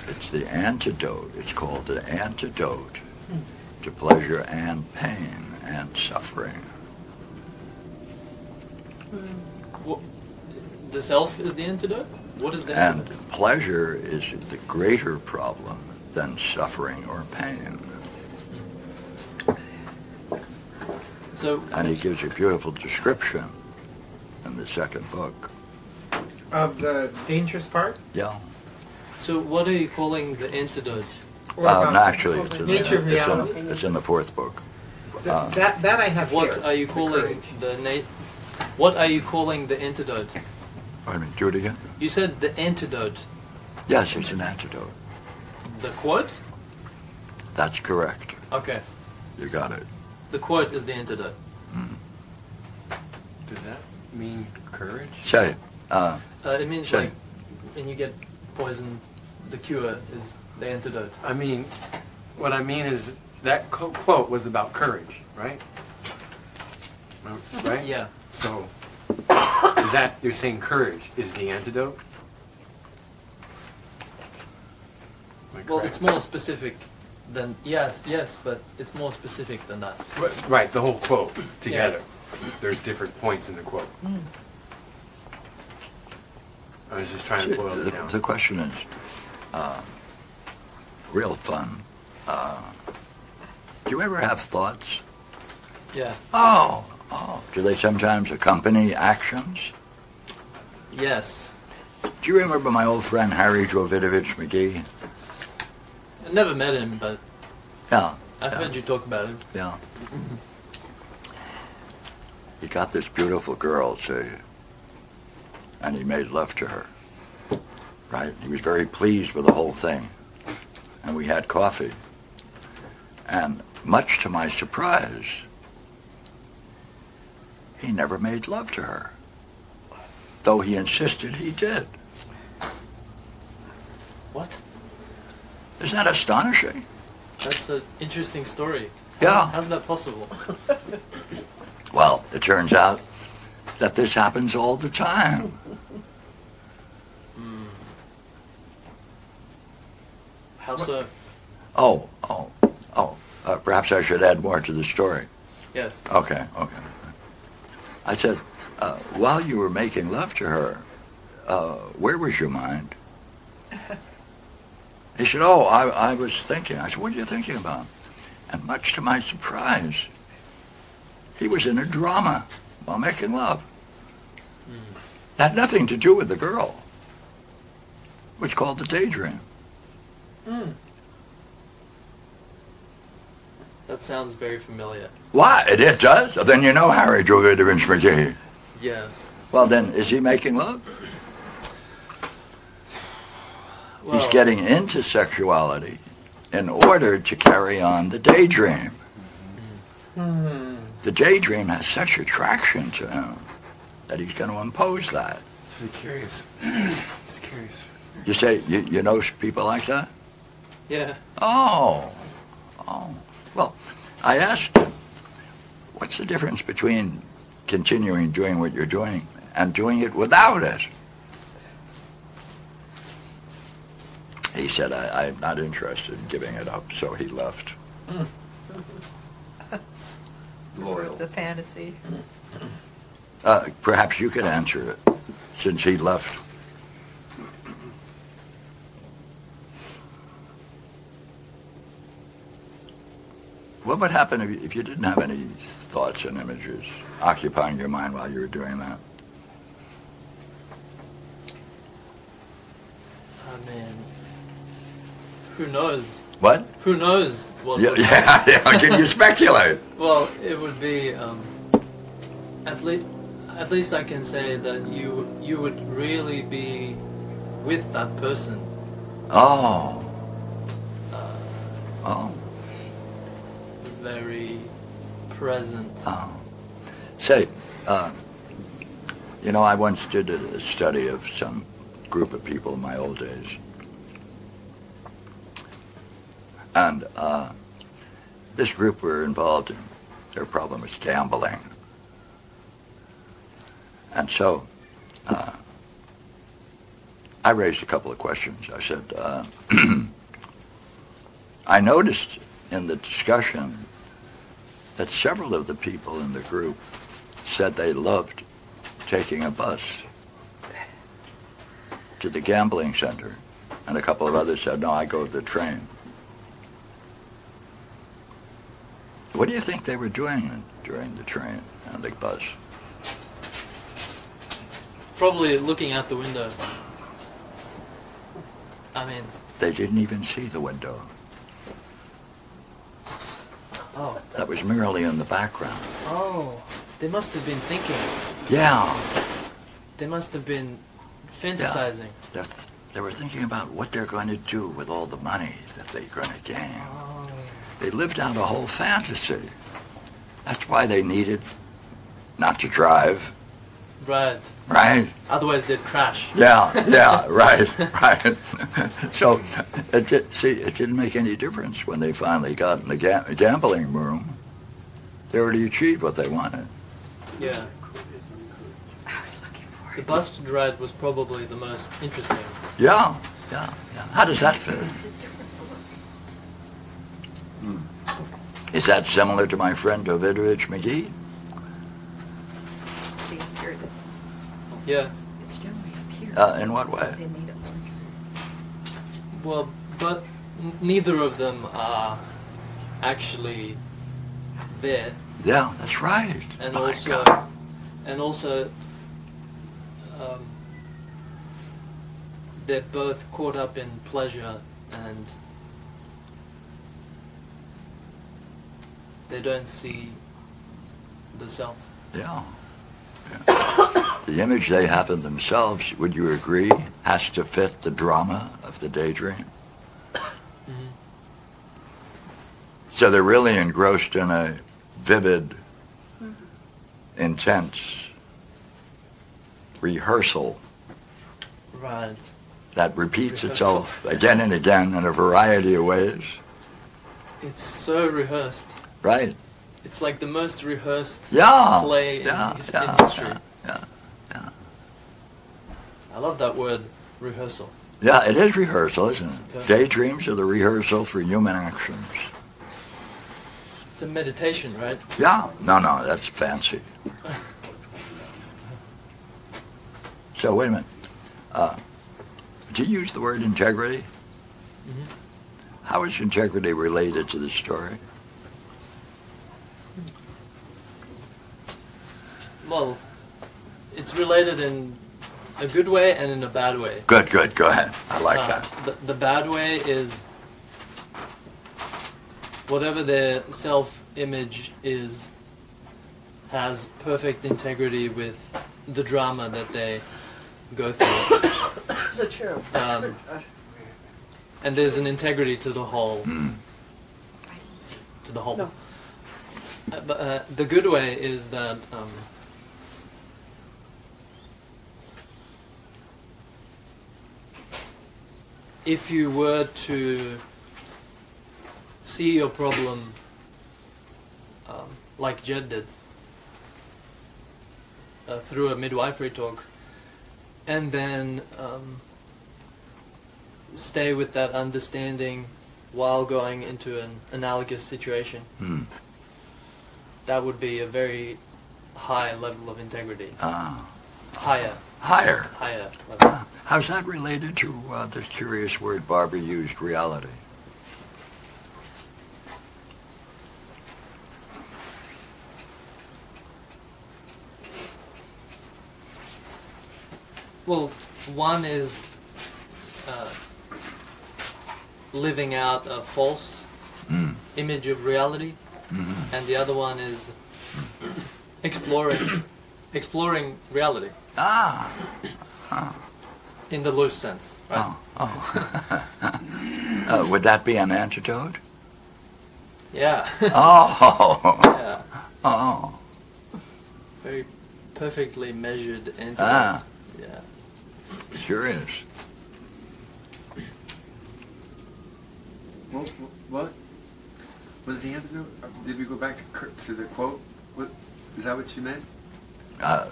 it's the antidote. It's called the antidote to pleasure and pain and suffering. Well, the self is the antidote. What is that? And antidote? Pleasure is the greater problem than suffering or pain. So, and he gives a beautiful description in the second book. Of the dangerous part? Yeah. So what are you calling the antidote? Um, actually, it's in, the, it's, in, it's in the fourth book. The, uh, that, that I have what here. Are you calling the, the what are you calling the antidote? I mean, do it again. You said the antidote. Yes, it's an antidote. The quote? That's correct. Okay. You got it. The quote is the antidote. Mm. Does that mean courage? Say it. Uh, uh, it means say. like when you get poisoned, the cure is the antidote. I mean, what I mean is that co quote was about courage, right? Right? Yeah. So, is that, you're saying courage is the antidote? Well, it's more specific. Then yes, yes, but it's more specific than that. Right, the whole quote together. Yeah. There's different points in the quote. Mm. I was just trying to boil the, it down. The question is, uh, real fun. Uh, do you ever have thoughts? Yeah. Oh, oh. Do they sometimes accompany actions? Yes. Do you remember my old friend Harry Jovidovich McGee? I never met him, but yeah, I've yeah. heard you talk about him. Yeah. He got this beautiful girl, see, and he made love to her, right? He was very pleased with the whole thing, and we had coffee. And much to my surprise, he never made love to her, though he insisted he did. What? Isn't that astonishing? That's an interesting story. Yeah. How's that possible? Well, it turns out that this happens all the time. Mm. How so? Oh, oh, oh. Uh, perhaps I should add more to the story. Yes. Okay, okay. I said, uh, while you were making love to her, uh, where was your mind? He said, oh, I, I was thinking. I said, what are you thinking about? And much to my surprise, he was in a drama while making love. Mm. That had nothing to do with the girl, which called the daydream. Mm. That sounds very familiar. Why? It, it does? Well, then you know Harry Jovidovich McGee. Yes. Well, then, is he making love? He's getting into sexuality in order to carry on the daydream. Mm-hmm. The daydream has such attraction to him that he's going to impose that. I'm curious. Just curious. You say you, you know people like that? Yeah. Oh. Oh. Well, I asked him, what's the difference between continuing doing what you're doing and doing it without it? He said, I, I'm not interested in giving it up, so he left. Mm. Loyal. The fantasy. Uh, perhaps you could answer it, since he left. What would happen if you, if you didn't have any thoughts and images occupying your mind while you were doing that? I mean, who knows? What? Who knows? What yeah, yeah, yeah. Can you speculate? Well, it would be um, at least. At least I can say that you you would really be with that person. Oh. Uh, oh. Very present. Oh. Say, uh, you know, I once did a study of some group of people in my old days, and uh, this group were involved in their problem was gambling. And so, uh, I raised a couple of questions. I said, uh, I noticed in the discussion that several of the people in the group said they loved taking a bus to the gambling center. And a couple of others said, no, I go to the train. What do you think they were doing during the train and the bus? Probably looking out the window. I mean... They didn't even see the window. Oh. That was merely in the background. Oh. They must have been thinking. Yeah. They must have been fantasizing. Yeah. They were thinking about what they're going to do with all the money that they're going to gain. Oh. They lived out a whole fantasy. That's why they needed not to drive. Right. Right. Otherwise, they'd crash. Yeah. Yeah. Right. Right. So, it did, see, it didn't make any difference when they finally got in the ga gambling room. They already achieved what they wanted. Yeah. I was looking for it. The bus ride was probably the most interesting. Yeah. Yeah. Yeah. How does that fit? Hmm. Is that similar to my friend Davidovich McGee? Yeah. It's generally up here. Uh, in what way? They need a well, but neither of them are actually there. Yeah, that's right. And oh also, and also, um, they're both caught up in pleasure, and they don't see the self. Yeah. Yeah. The image they have in themselves, would you agree, has to fit the drama of the daydream? Mm-hmm. So they're really engrossed in a vivid, mm-hmm. intense rehearsal right. that repeats rehearsal. itself again and again in a variety of ways. It's so rehearsed. Right. It's like the most rehearsed yeah, play yeah, in, his, yeah, in history. Yeah, yeah. I love that word, rehearsal. Yeah, it is rehearsal, isn't it? Daydreams are the rehearsal for human actions. It's a meditation, right? Yeah. No, no, that's fancy. So, wait a minute. Uh, do you use the word integrity? Mm-hmm. How is integrity related to the story? Well, it's related in... a good way and in a bad way. Good, good, go ahead. I like uh, that. The, the bad way is whatever their self-image is has perfect integrity with the drama that they go through. Is it true? Um, and there's an integrity to the whole. Mm. To the whole. No. Uh, but, uh, the good way is that... Um, if you were to see your problem um, like Jed did uh, through a midwifery talk and then um, stay with that understanding while going into an analogous situation, mm. that would be a very high level of integrity. Ah. Higher. Higher. Higher. Uh, how's that related to uh, this curious word Barbara used, reality? Well, one is uh, living out a false mm. image of reality, mm-hmm. and the other one is exploring exploring reality. Ah. ah. In the loose sense, right? Oh, oh. uh, would that be an antidote? Yeah. Oh. Yeah. Oh. Very perfectly measured antidote. Ah. Yeah. Sure is. What, what was the antidote? Did we go back to the quote? What, is that what you meant? Uh,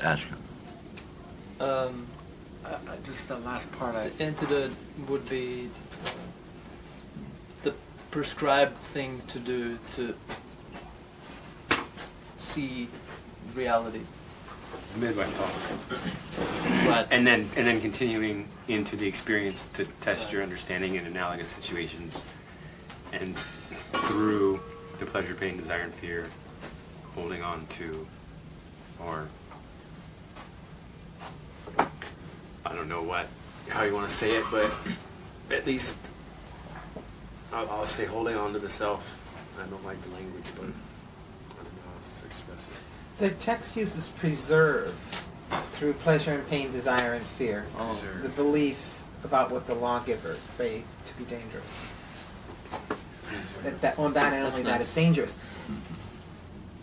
ask him. Um. Uh, just the last part. I... The antidote would be the prescribed thing to do to see reality. Midlife thought. Right. And then, and then continuing into the experience to test right. your understanding in analogous situations, and through the pleasure, pain, desire, and fear, holding on to, or. I don't know what, how you want to say it, but at least I'll, I'll say holding on to the self. I don't like the language, but I don't know how else to express it. The text uses preserve through pleasure and pain, desire and fear. Oh. The belief about what the lawgivers say to be dangerous. That, that, on that and only nice. That is dangerous.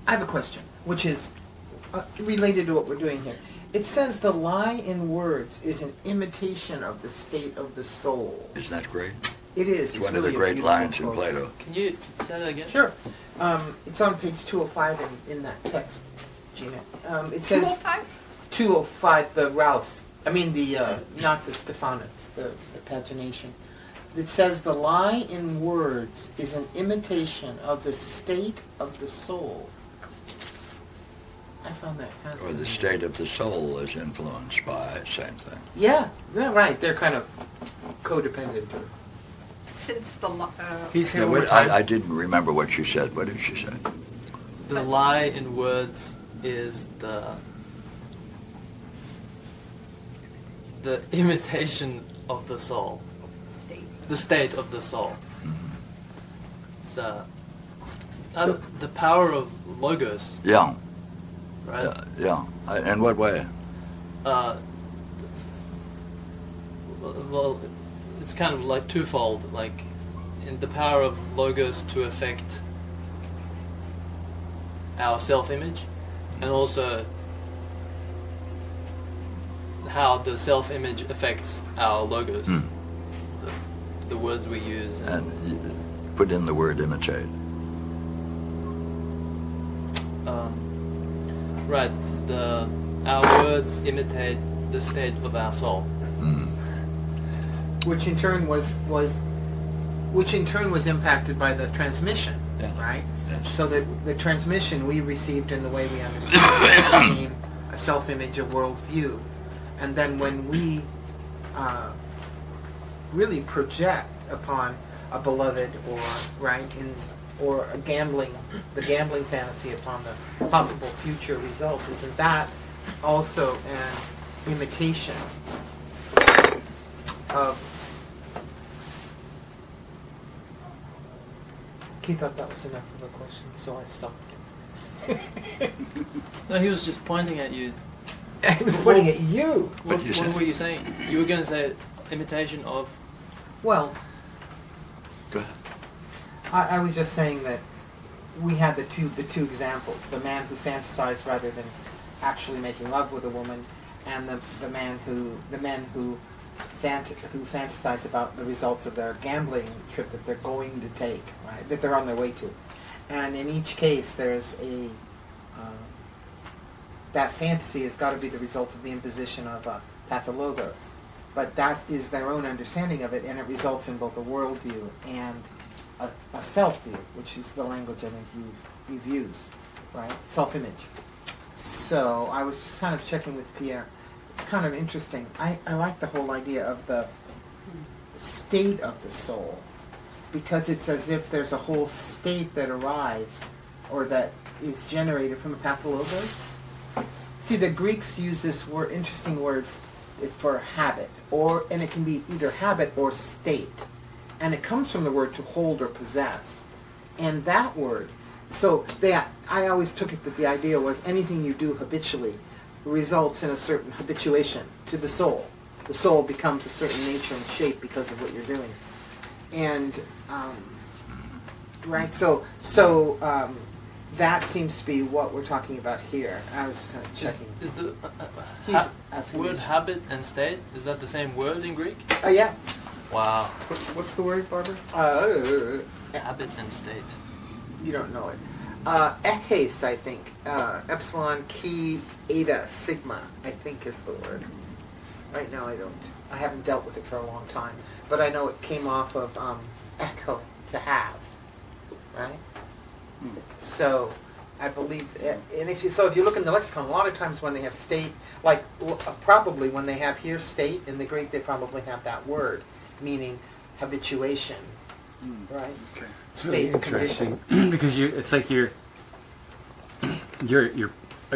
I have a question, which is uh, related to what we're doing here. It says the lie in words is an imitation of the state of the soul. Isn't that great? It is. It's, it's one really of the great lines in Plato. Can you say that again? Sure. Um, it's on page two oh five in, in that text, Gina. Um, it says two oh five? two oh five, the Rouse. I mean, the uh, not the Stephanus, the, the pagination. It says the lie in words is an imitation of the state of the soul. I found that fascinating. Or the state of the soul is influenced by same thing. Yeah, yeah, right. They're kind of codependent. Since the uh, he's here. Yeah, what, I, I didn't remember what she said. What did she say? The lie in words is the the imitation of the soul. State. The state of the soul. Mm-hmm. It's uh, uh, the power of logos. Yeah. Right? Uh, yeah. I, in what way? Uh, well, it's kind of like twofold, like in the power of logos to affect our self-image, and also how the self-image affects our logos, mm. the, the words we use. And, and put in the word imitate. Um, Right, the, our words imitate the state of our soul, mm. which in turn was was, which in turn was impacted by the transmission, yeah. right? Yes. So that the transmission we received in the way we understood it became a self-image, a worldview, and then when we uh, really project upon a beloved, or right in. or a gambling, the gambling fantasy upon the possible future results. Isn't that also an imitation of... He thought that was enough of a question, so I stopped. No, he was just pointing at you. He was pointing what, at you! What, you what were you saying? You were going to say imitation of... Well... Go ahead. I, I was just saying that we had the two the two examples: the man who fantasized rather than actually making love with a woman, and the the man who the men who fant who fantasize about the results of their gambling trip that they're going to take, right? That they're on their way to. And in each case, there's a uh, that fantasy has got to be the result of the imposition of a pathologos, but that is their own understanding of it, and it results in both a worldview and A, a self-view, which is the language I think you, you've used, right? Self-image. So I was just kind of checking with Pierre. It's kind of interesting. I, I like the whole idea of the state of the soul, because it's as if there's a whole state that arrives or that is generated from a pathologos. See, the Greeks use this word, interesting word It's for habit, or and it can be either habit or state. And it comes from the word to hold or possess. And that word, so that I always took it that the idea was anything you do habitually results in a certain habituation to the soul. The soul becomes a certain nature and shape because of what you're doing. And, um, right, so, so um, that seems to be what we're talking about here. I was just kind of checking. Is, is the uh, uh, ha asking word habit and state, is that the same word in Greek? Oh, uh, yeah. Wow. What's, what's the word, Barbara? Uh, habit and state. You don't know it. Uh, Ekhes, I think. Uh, epsilon, Ki, Eta, Sigma, I think is the word. Right now I don't. I haven't dealt with it for a long time. But I know it came off of um, echo, to have. Right? Hmm. So, I believe, and if you, so if you look in the lexicon, a lot of times when they have state, like probably when they have here state, in the Greek they probably have that word, meaning habituation. Mm. Right? Okay. It's really state interesting because you, it's like you're you're you're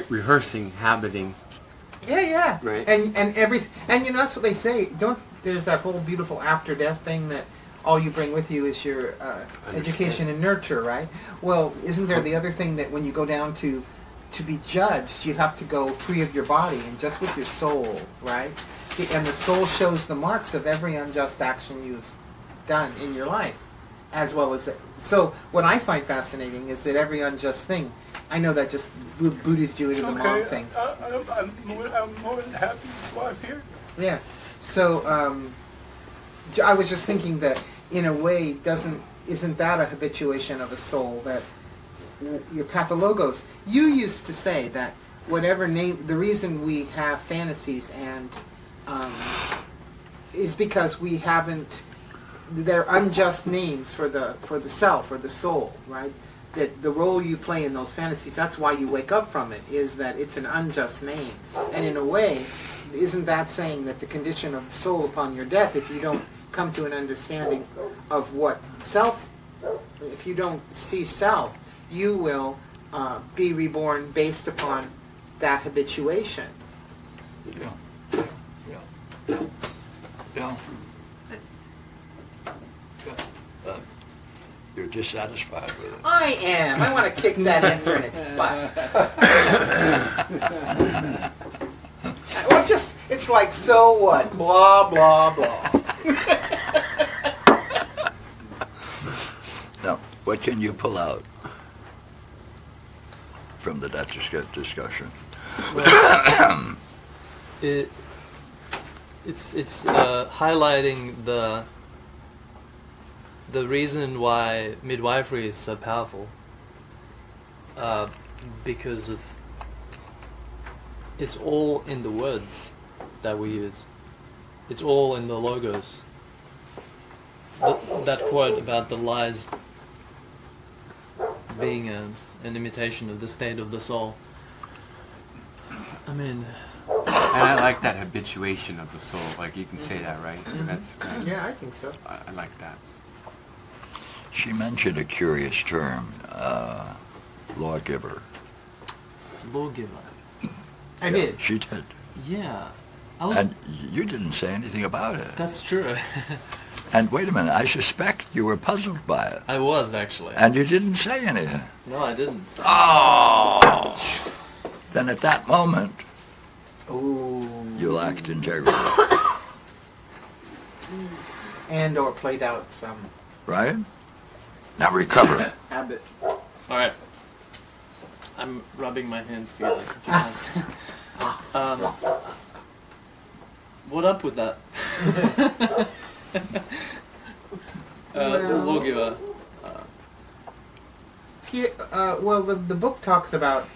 rehearsing, habiting. Yeah, yeah. Right. And and every and you know that's what they say. Don't there's that whole beautiful after death thing that all you bring with you is your uh, education and nurture, right? Well, isn't there the other thing that when you go down to to be judged, you have to go free of your body and just with your soul, right? And the soul shows the marks of every unjust action you've done in your life, as well as it. So what I find fascinating is that every unjust thing, I know that just booted you into okay. the mom thing. I, I, I'm, I'm, more, I'm more than happy, that's why I'm here. Yeah, so um, I was just thinking that in a way, doesn't isn't that a habituation of a soul that your pathologos, you used to say that whatever name, the reason we have fantasies and um, is because we haven't, they're unjust names for the for the self or the soul, right? That the role you play in those fantasies, that's why you wake up from it, is that it's an unjust name. And in a way, isn't that saying that the condition of the soul upon your death, if you don't come to an understanding of what self, if you don't see self, you will uh, be reborn based upon that habituation. Yeah. Yeah. Yeah. You're dissatisfied with it. I am. I want to kick that answer in its butt. Well, just, it's like, so what? Blah, blah, blah. Now, what can you pull out from the Dutch's discussion? Well, it, it's it's uh, highlighting the... the reason why midwifery is so powerful, uh, because of it's all in the words that we use. It's all in the logos. The, that quote about the lies being a, an imitation of the state of the soul. I mean... And I like that habituation of the soul. Like, you can say that, right? Mm-hmm. That's, uh, yeah, I think so. I, I like that. She mentioned a curious term, uh, lawgiver. Lawgiver. I yeah, did. She did. Yeah. I was... And you didn't say anything about it. That's true. And wait a minute, I suspect you were puzzled by it. I was, actually. And you didn't say anything. No, I didn't. Oh! Then at that moment, ooh, you lacked integrity. And or played out some... Right? Now recover it. Habit. All right. I'm rubbing my hands together. um, what up with that? uh, well, the lawgiver. Uh, yeah, uh, well, the, the book talks about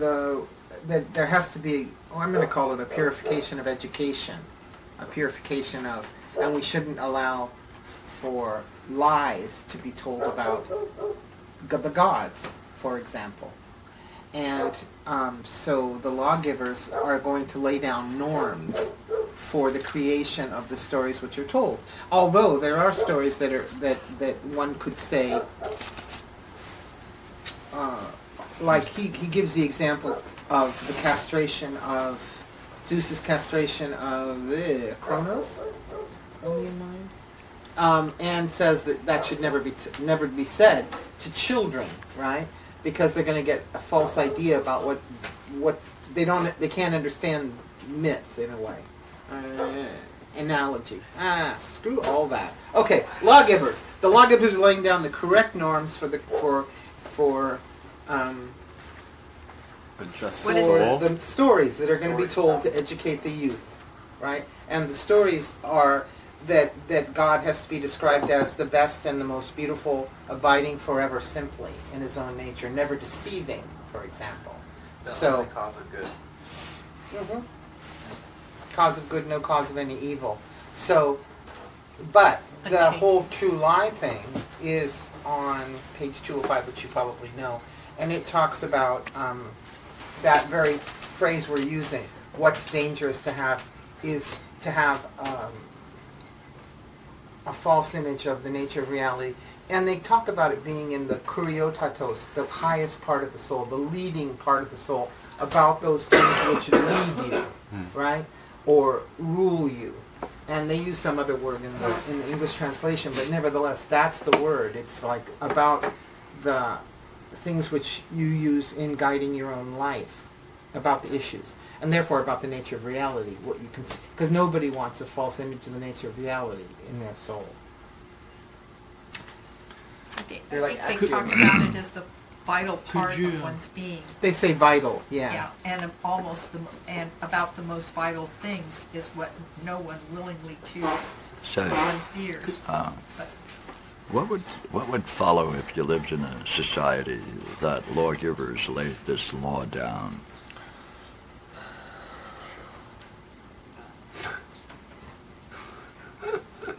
the that there has to be. Oh, I'm going to call it a purification of education, a purification of, and we shouldn't allow for lies to be told about the gods, for example. And um, so the lawgivers are going to lay down norms for the creation of the stories which are told. Although there are stories that are that, that one could say, uh, like he, he gives the example of the castration of Zeus's castration of the Kronos, um, and says that that should never be t never be said to children, right? Because they're going to get a false idea about what what they don't they can't understand myth in a way. Uh, analogy. Ah, screw all that. Okay, lawgivers. The lawgivers are laying down the correct norms for the for for. Um, What is it? The stories that are going to be told to educate the youth, right? And the stories are that that God has to be described as the best and the most beautiful, abiding forever simply in His own nature, never deceiving, for example. The so only cause of good, mm-hmm. cause of good, no cause of any evil. So, but the okay. whole true lie thing is on page two oh five, which you probably know, and it talks about. Um, That very phrase we're using, what's dangerous to have is to have um, a false image of the nature of reality. And they talk about it being in the kuriotatos, the highest part of the soul, the leading part of the soul, about those things which lead you, right? Or rule you. And they use some other word in the, in the English translation, but nevertheless, that's the word. It's like about the things which you use in guiding your own life about the issues, and therefore about the nature of reality. What you can, because nobody wants a false image of the nature of reality in their soul. I think, I like, think they talk about it as the vital part of one's being. They say vital, yeah. Yeah, and almost the and about the most vital things is what no one willingly chooses. So one fears. Uh, but, What would, what would follow if you lived in a society that lawgivers laid this law down?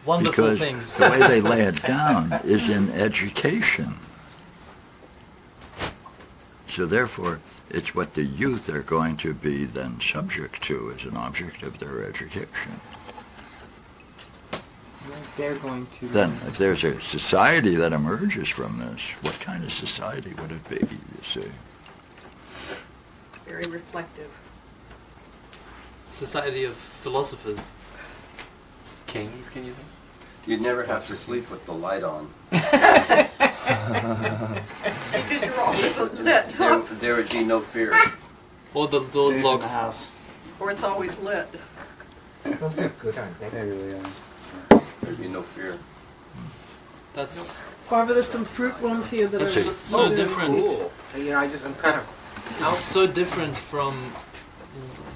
Wonderful because things. The way they lay it down is in education. So therefore, it's what the youth are going to be then subject to as an object of their education. They're going to then, if there's a society that emerges from this, what kind of society would it be, you see? Very reflective. Society of philosophers. Kings, can you think? You'd never have to sleep with the light on. Because you're all so lit. There, there would be no fear. Or the doors locked. The house. Or it's always lit. Those are good, aren't they? They really are. There'd be no fear. That's. Barbara, there's some fruit ones here that are so, so different. Cool. You know, I just I'm kind of. It's so different from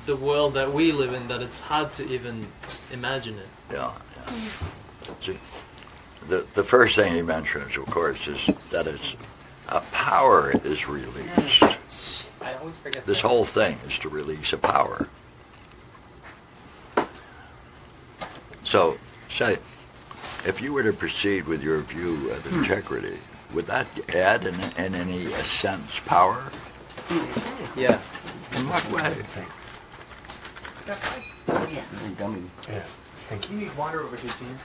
the world that we live in that it's hard to even imagine it. Yeah. yeah. See, the the first thing he mentions, of course, is that it's a power is released. I always forget. This that. whole thing is to release a power. So, say. If you were to proceed with your view of integrity, would that add in, in any sense power? Yeah. In what way? Yeah. Yeah. Thank you. You need water over here, Gina.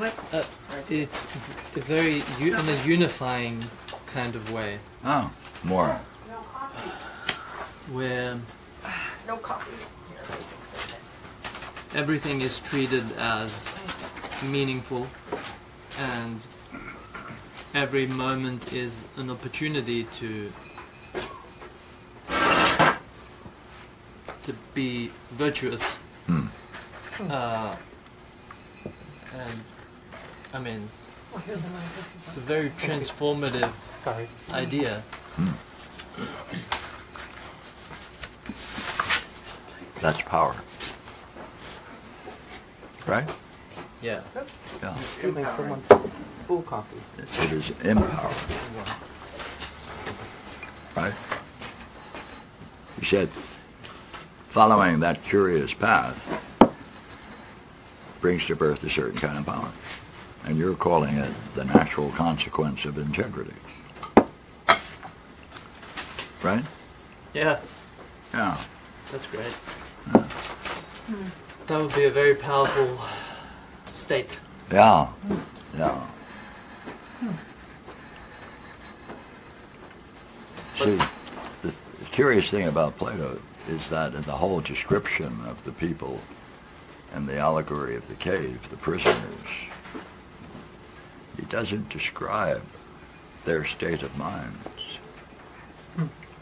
What? Uh, it's a very u in a unifying kind of way. Oh, more. No coffee. Where? No coffee. Everything is treated as meaningful, and every moment is an opportunity to to be virtuous. Hmm. Uh, and I mean, it's a very transformative idea. Hmm. That's power, right? Yeah. yeah. It's killing someone's full coffee. It is empowered. Right? He said, following that curious path brings to birth a certain kind of power. And you're calling it the natural consequence of integrity. Right? Yeah. Yeah. That's great. Yeah. That would be a very powerful state. Yeah, yeah. Hmm. See, the curious thing about Plato is that in the whole description of the people and the allegory of the cave, the prisoners, he doesn't describe their state of minds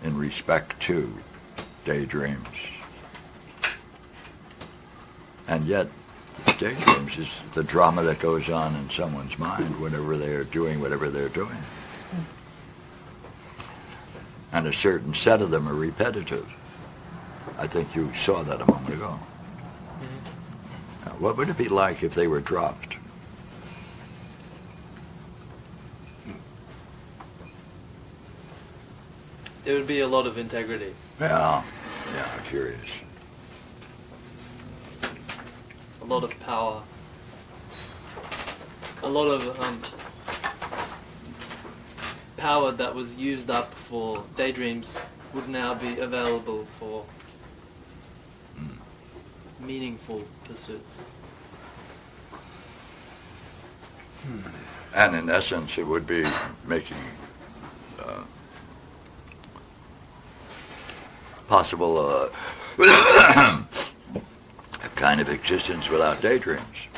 in respect to daydreams. And yet, daydreams is the drama that goes on in someone's mind whenever they are doing whatever they're doing. And a certain set of them are repetitive. I think you saw that a moment ago. Mm-hmm. Now, what would it be like if they were dropped? There would be a lot of integrity. Yeah, yeah, curious. A lot of power. A lot of um, power that was used up for daydreams would now be available for mm. meaningful pursuits. Hmm. And in essence, it would be making uh, possible uh, a kind of existence without daydreams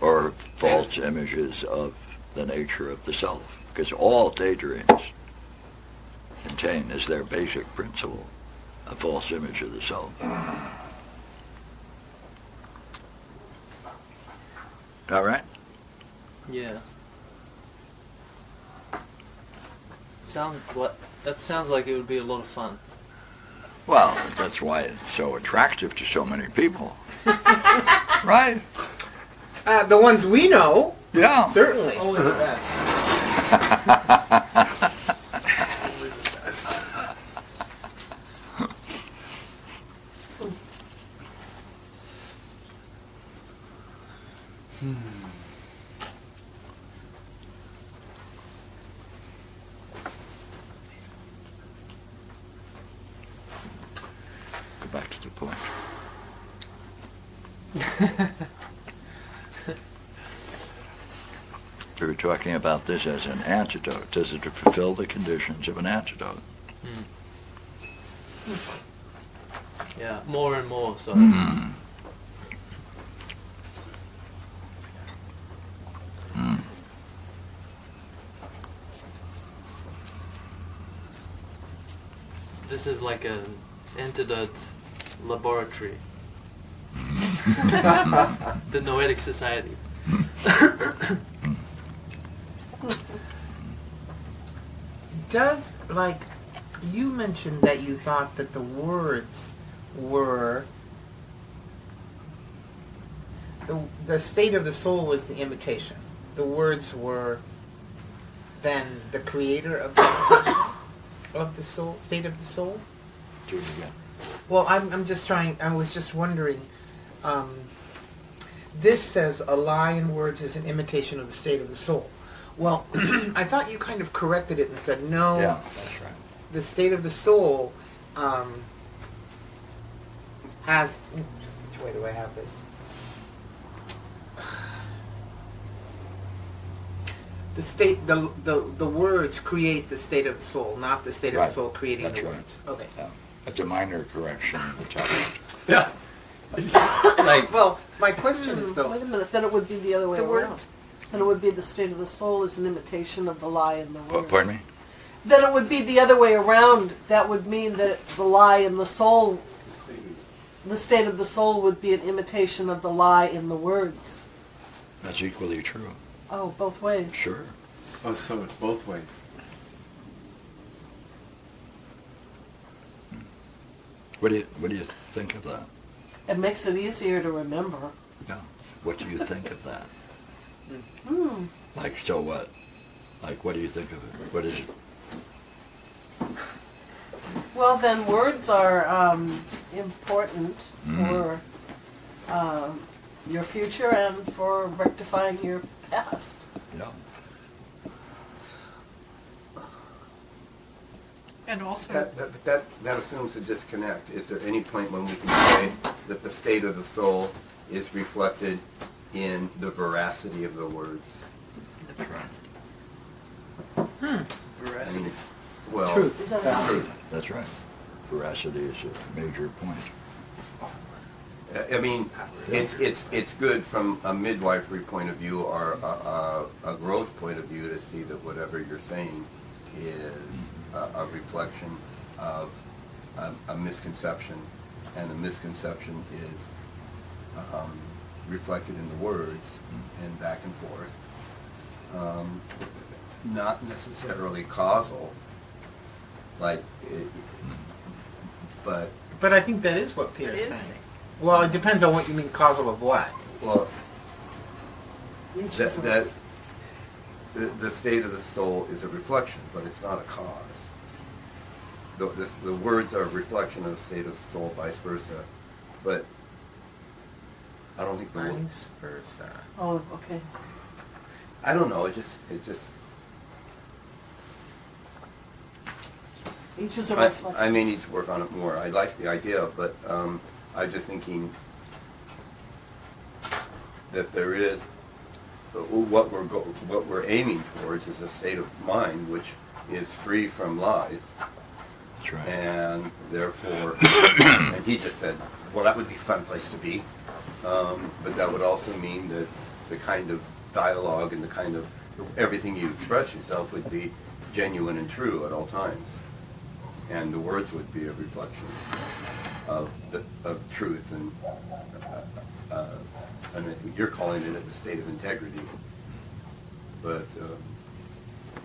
or false yes. images of the nature of the self, because all daydreams contain as their basic principle a false image of the self. All right? Yeah. Sounds like, that sounds like it would be a lot of fun. Well, that's why it's so attractive to so many people. Right? Uh, the ones we know. Yeah. Certainly. Only the best. Only the best. Hmm. Go back to the point. We were talking about this as an antidote. Does it fulfill the conditions of an antidote? Mm. Yeah, more and more so. Mm. Mm. This is like an antidote laboratory. The Noetic Society. Does, like, you mentioned that you thought that the words were, the, the state of the soul was the imitation. The words were then the creator of the, of the soul, state of the soul? Do it again. Well, I'm, I'm just trying, I was just wondering, um, this says a lie in words is an imitation of the state of the soul. Well, I thought you kind of corrected it and said, no, yeah, that's right. The state of the soul um, has... Which way do I have this? The state, the, the, the words create the state of the soul, not the state right. of the soul creating that's the right. words. Okay. Yeah. That's a minor correction. Yeah. Like, well, my question is, though... Wait a minute, then it would be the other way the around. Words. Then it would be the state of the soul is an imitation of the lie in the word. Pardon me? Then it would be the other way around. That would mean that the lie in the soul, the state of the soul would be an imitation of the lie in the words. That's equally true. Oh, both ways. Sure. Oh, so it's both ways. What do you, what do you think of that? It makes it easier to remember. Yeah. What do you think of that? Mm. Like, so what? Like, what do you think of it? What is it? Well, then words are um, important mm. for um, your future and for rectifying your past. Yeah. And also... That, that, that, that assumes a disconnect. Is there any point when we can say that the state of the soul is reflected in the veracity of the words? The veracity. Hmm. Veracity. I mean, well, truth. That truth. That's right. veracity is a major point. I mean, it's it's it's good from a midwifery point of view or a, a, a growth point of view to see that whatever you're saying is a, a reflection of a, a misconception, and the misconception is um, reflected in the words and back and forth, um, not necessarily causal, like, it, but but I think that is what Pierre's saying. Well, it depends on what you mean causal of what. Well, that, that the, the state of the soul is a reflection, but it's not a cause. The, the, the words are a reflection of the state of the soul, vice versa. But I don't think the vice versa. Oh, okay. I don't know. It just, it just. Each is a reflection. I, I may need to work on it more. I like the idea, but. Um, I'm just thinking that there is what we're go, what we're aiming towards is a state of mind which is free from lies. That's right. And therefore, and he just said, well, that would be a fun place to be, um, but that would also mean that the kind of dialogue and the kind of everything you express yourself would be genuine and true at all times, and the words would be a reflection of the, of truth, and uh, uh, and you're calling it a state of integrity, but uh,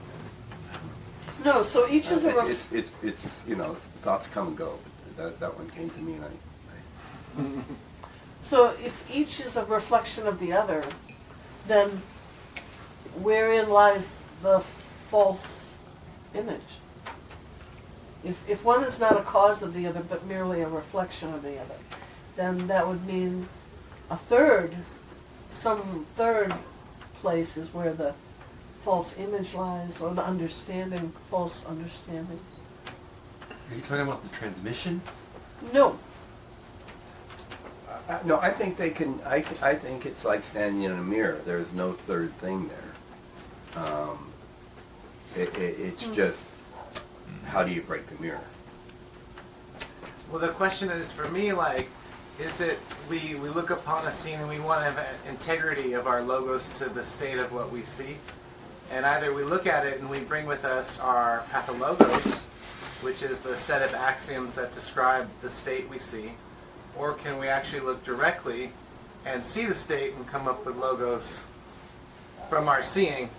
no. So each is uh, a it's, it's it's you know thoughts come and go. But that that one came to me, and I. I so if each is a reflection of the other, then wherein lies the false image? If, if one is not a cause of the other, but merely a reflection of the other, then that would mean a third, some third place is where the false image lies, or the understanding, false understanding. Are you talking about the transmission? No. Uh, no, I think they can, I, I think it's like standing in a mirror. There's no third thing there. Um, it, it, it's mm-hmm. just... How do you break the mirror? Well, the question is for me, like, is it we, we look upon a scene and we want to have an integrity of our logos to the state of what we see, and either we look at it and we bring with us our pathologos, which is the set of axioms that describe the state we see, or can we actually look directly and see the state and come up with logos from our seeing,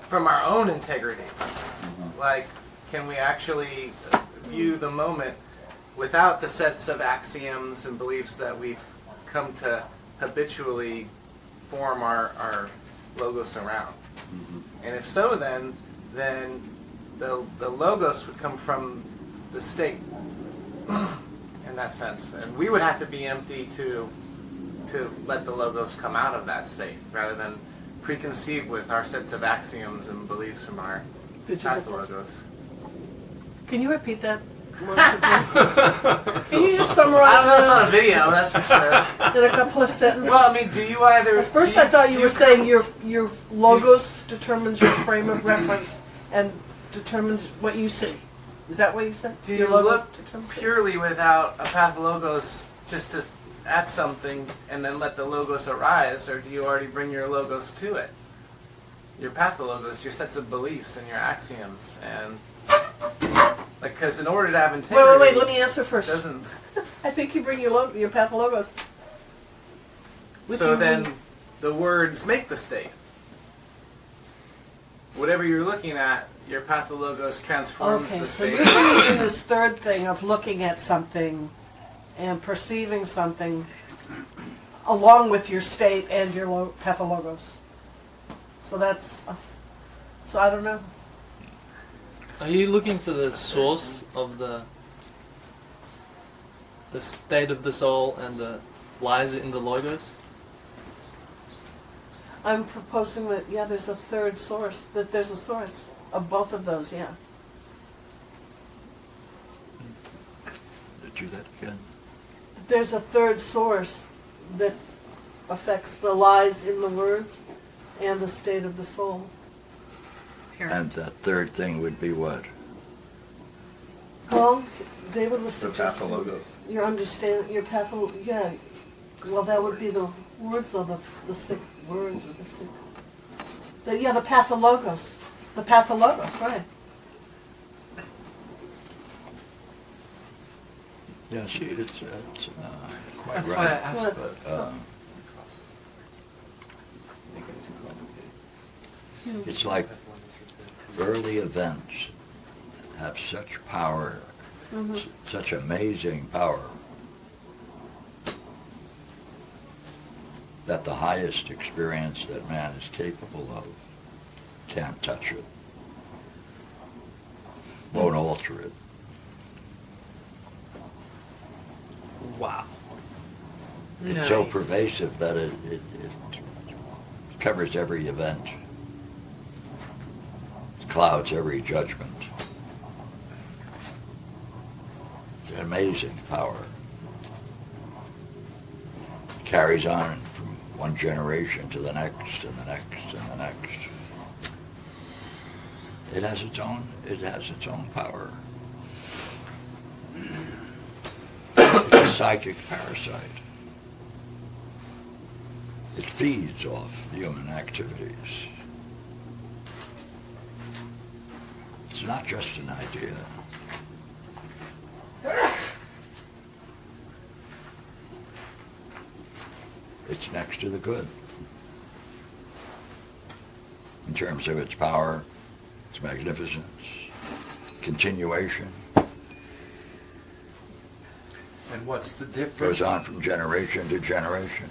from our own integrity? Mm-hmm. Like, can we actually view the moment without the sets of axioms and beliefs that we've come to habitually form our, our logos around? Mm-hmm. And if so, then then the, the logos would come from the state in that sense. And we would have to be empty to to let the logos come out of that state, rather than preconceived with our sets of axioms and beliefs from our pathologos. Can you repeat that once again? Can you just summarize I don't know, that? It's on a video, that's for sure. In a couple of sentences. Well, I mean, do you either... At first you, I thought you were you saying your your logos determines your frame of reference and determines what you see. Is that what you said? Do your you look purely without a pathologos just to at something and then let the logos arise, or do you already bring your logos to it? Your pathologos, your sets of beliefs and your axioms and... Like, because in order to have integrity... Wait, wait, wait, let me answer first. Doesn't... I think you bring your lo your pathologos. With so then mean. The words make the state. Whatever you're looking at, your pathologos transforms okay, the state. Okay, so you're doing this third thing of looking at something and perceiving something along with your state and your lo pathologos. So that's... Uh, so I don't know. Are you looking for the source of the the state of the soul and the lies in the logos? I'm proposing that, yeah, there's a third source, that there's a source of both of those, yeah. Do that again. There's a third source that affects the lies in the words and the state of the soul. And that third thing would be what? Well, they would listen the to logos. Your understand your patho, yeah. Well, that would be the words of the the sick words of the sick. The, yeah, the pathologos, the pathologos, right? Yeah, she it's, it's uh, quite That's right. That's why I asked. But, uh, hmm. It's like early events have such power, mm-hmm. s such amazing power, that the highest experience that man is capable of can't touch it, won't alter it. Wow. It's nice. So pervasive that it, it, it covers every event, clouds every judgment. It's an amazing power. It carries on from one generation to the next and the next and the next. It has its own, it has its own power. Psychic parasite. It feeds off human activities. It's not just an idea. It's next to the good. In terms of its power, its magnificence, continuation. And what's the difference? Goes on from generation to generation,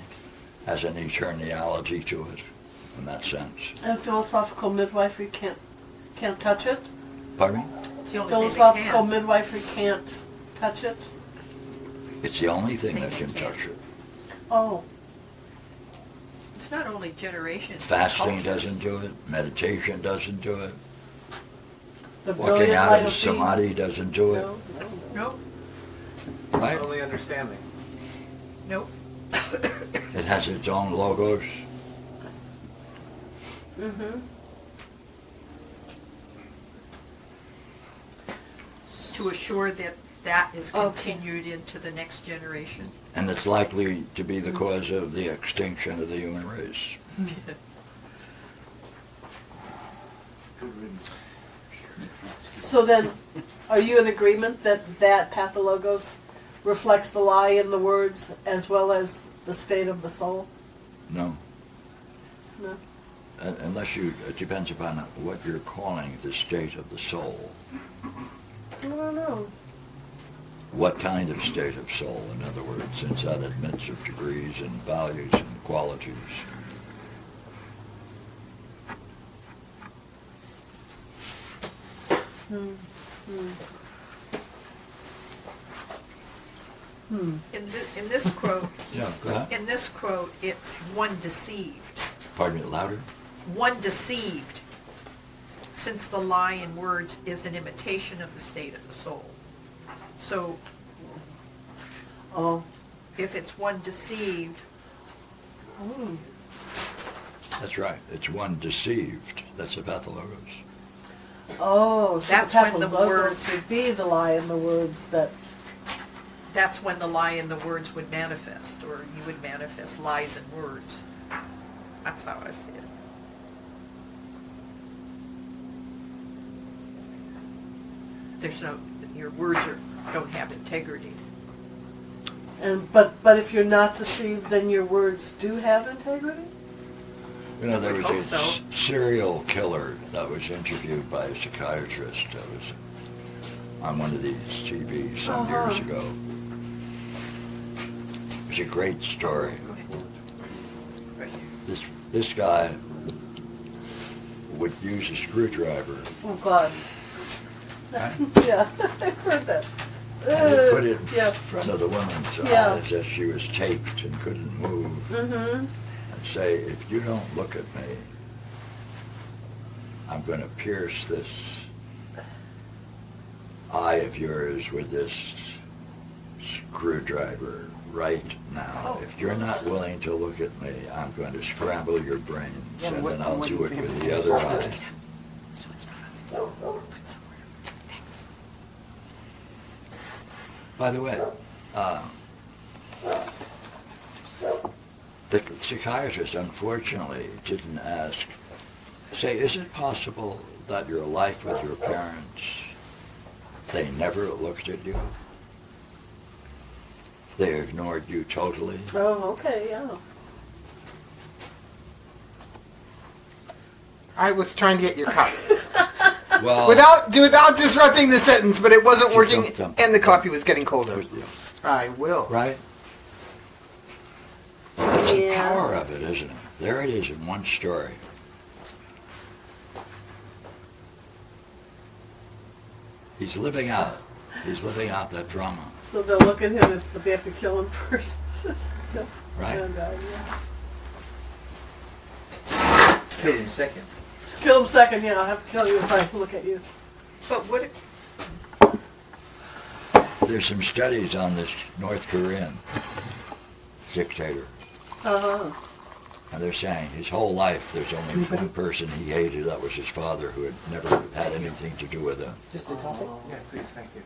has an eternality to it, in that sense. And philosophical midwifery can't can't touch it. Pardon me? Philosophical midwifery can't touch it. It's the only thing that can touch it. Oh. It's not only generations. Fasting doesn't do it. Meditation doesn't do it. Walking out of samadhi doesn't do it. Nope. Right? Only understanding. Nope. It has its own logos. Mm-hmm. To assure that that is continued okay. into the next generation. And it's likely to be the cause of the extinction of the human race. So then, are you in agreement that that pathologos reflects the lie in the words as well as the state of the soul? No. No. Uh, unless you, it depends upon what you're calling the state of the soul. I don't know. What kind of state of soul, in other words, since that admits of degrees and values and qualities. Hmm. Hmm. Hmm. In, th in this quote, he's, yeah, in this quote, it's one deceived. Pardon me, louder? One deceived, since the lie in words is an imitation of the state of the soul. So, oh, if it's one deceived, oh. That's right. It's one deceived. That's the pathologos. Oh, so that's when the words would be the lie in the words that. That's when the lie in the words would manifest, or you would manifest lies in words. That's how I see it. There's no, your words are, don't have integrity. And but but if you're not deceived, then your words do have integrity. You know, there was a so. serial killer that was interviewed by a psychiatrist that was on one of these T Vs some uh-huh. years ago. It was a great story. This this guy would use a screwdriver. Oh God. Right? Yeah, I heard that. And he put it in yeah. front of the woman's yeah. eyes as she was taped and couldn't move. Mm-hmm. And say, if you don't look at me, I'm going to pierce this eye of yours with this screwdriver right now. Oh. If you're not willing to look at me, I'm going to scramble your brains yeah, and what, then I'll do it with the other eye. By the way, uh, the psychiatrist, unfortunately, didn't ask, say, is it possible that your life with your parents, they never looked at you? They ignored you totally? Oh, okay, yeah. I was trying to get your copy. Well, without without disrupting the sentence, but it wasn't working, and the coffee was getting colder. Yeah. I will. Right? That's yeah. the power of it, isn't it? There it is in one story. He's living out. He's living out that drama. So they'll look at him if they have to kill him first. Right? And, uh, yeah. Kill him second. Kill him second, yeah. I'll have to kill you if I look at you. But what if... There's some studies on this North Korean dictator. Uh-huh. And they're saying his whole life there's only mm-hmm. one person he hated, that was his father, who had never had anything to do with him. Just a topic? Yeah, please, thank you.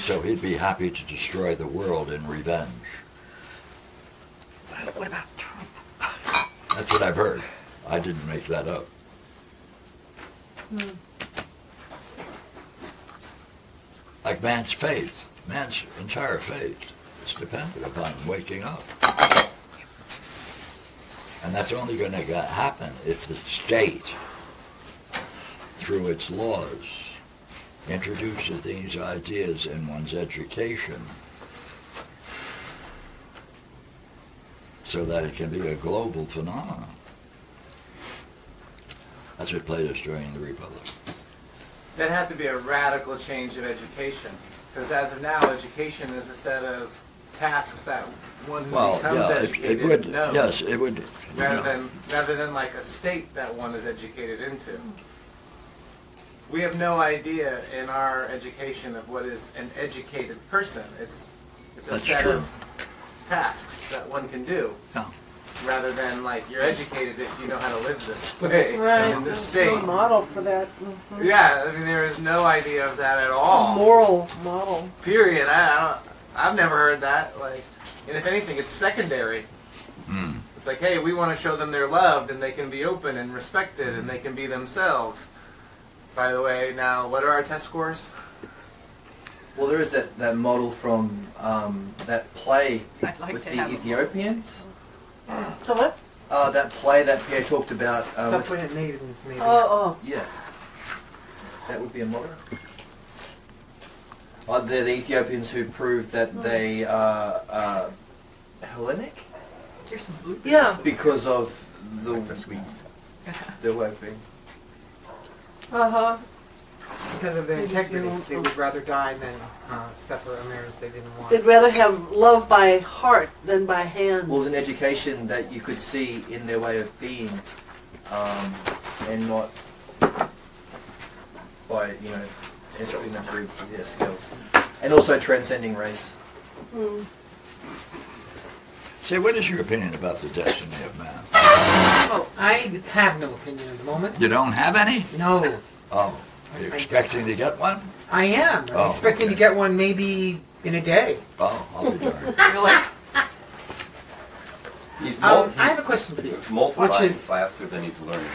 So he'd be happy to destroy the world in revenge. What about Trump? That's what I've heard. I didn't make that up. Mm. Like man's faith, man's entire faith is dependent upon waking up. And that's only going to happen if the state, through its laws, introduces these ideas in one's education so that it can be a global phenomenon. That's what Plato's doing in the Republic. That had to be a radical change of education, because as of now, education is a set of tasks that one who well, becomes yeah, educated it, it would, knows. Yes, it would. Rather, yeah. than, rather than like a state that one is educated into. We have no idea in our education of what is an educated person. It's, it's a That's set true. of tasks that one can do. Yeah. Rather than like you're educated if you know how to live this way right. in this state. There's no model for that. Mm-hmm. Yeah, I mean there is no idea of that at all. A moral model. Period. I, I don't, I've never heard that. Like, and if anything, it's secondary. Mm. It's like, hey, we want to show them they're loved and they can be open and respected and they can be themselves. By the way, now what are our test scores? Well, there is that that model from um, that play like with the Ethiopians. So what? Uh, that play that Pierre talked about. Um, That's when it needed maybe. Oh, oh. Yeah. That would be a model. Oh, they're the Ethiopians who proved that they are uh, uh, Hellenic? There's some blue. Yeah. Because of the, like the Swedes. Their way of being. Uh-huh. Because of their integrity, they would rather die than uh, suffer a marriage they didn't want. They'd rather have love by heart than by hand. Well, it was an education that you could see in their way of being, um, and not by, you know, entering the group with their skills. And also transcending race. Mm. Say, what is your opinion about the destiny of man? Oh, I have no opinion at the moment. You don't have any? No. Oh. Are you expecting to get one? I am. I'm oh, expecting okay. to get one maybe in a day. Oh, I'll be darned. he's um, I have a question for you. He's multiplying is, faster than he's learning.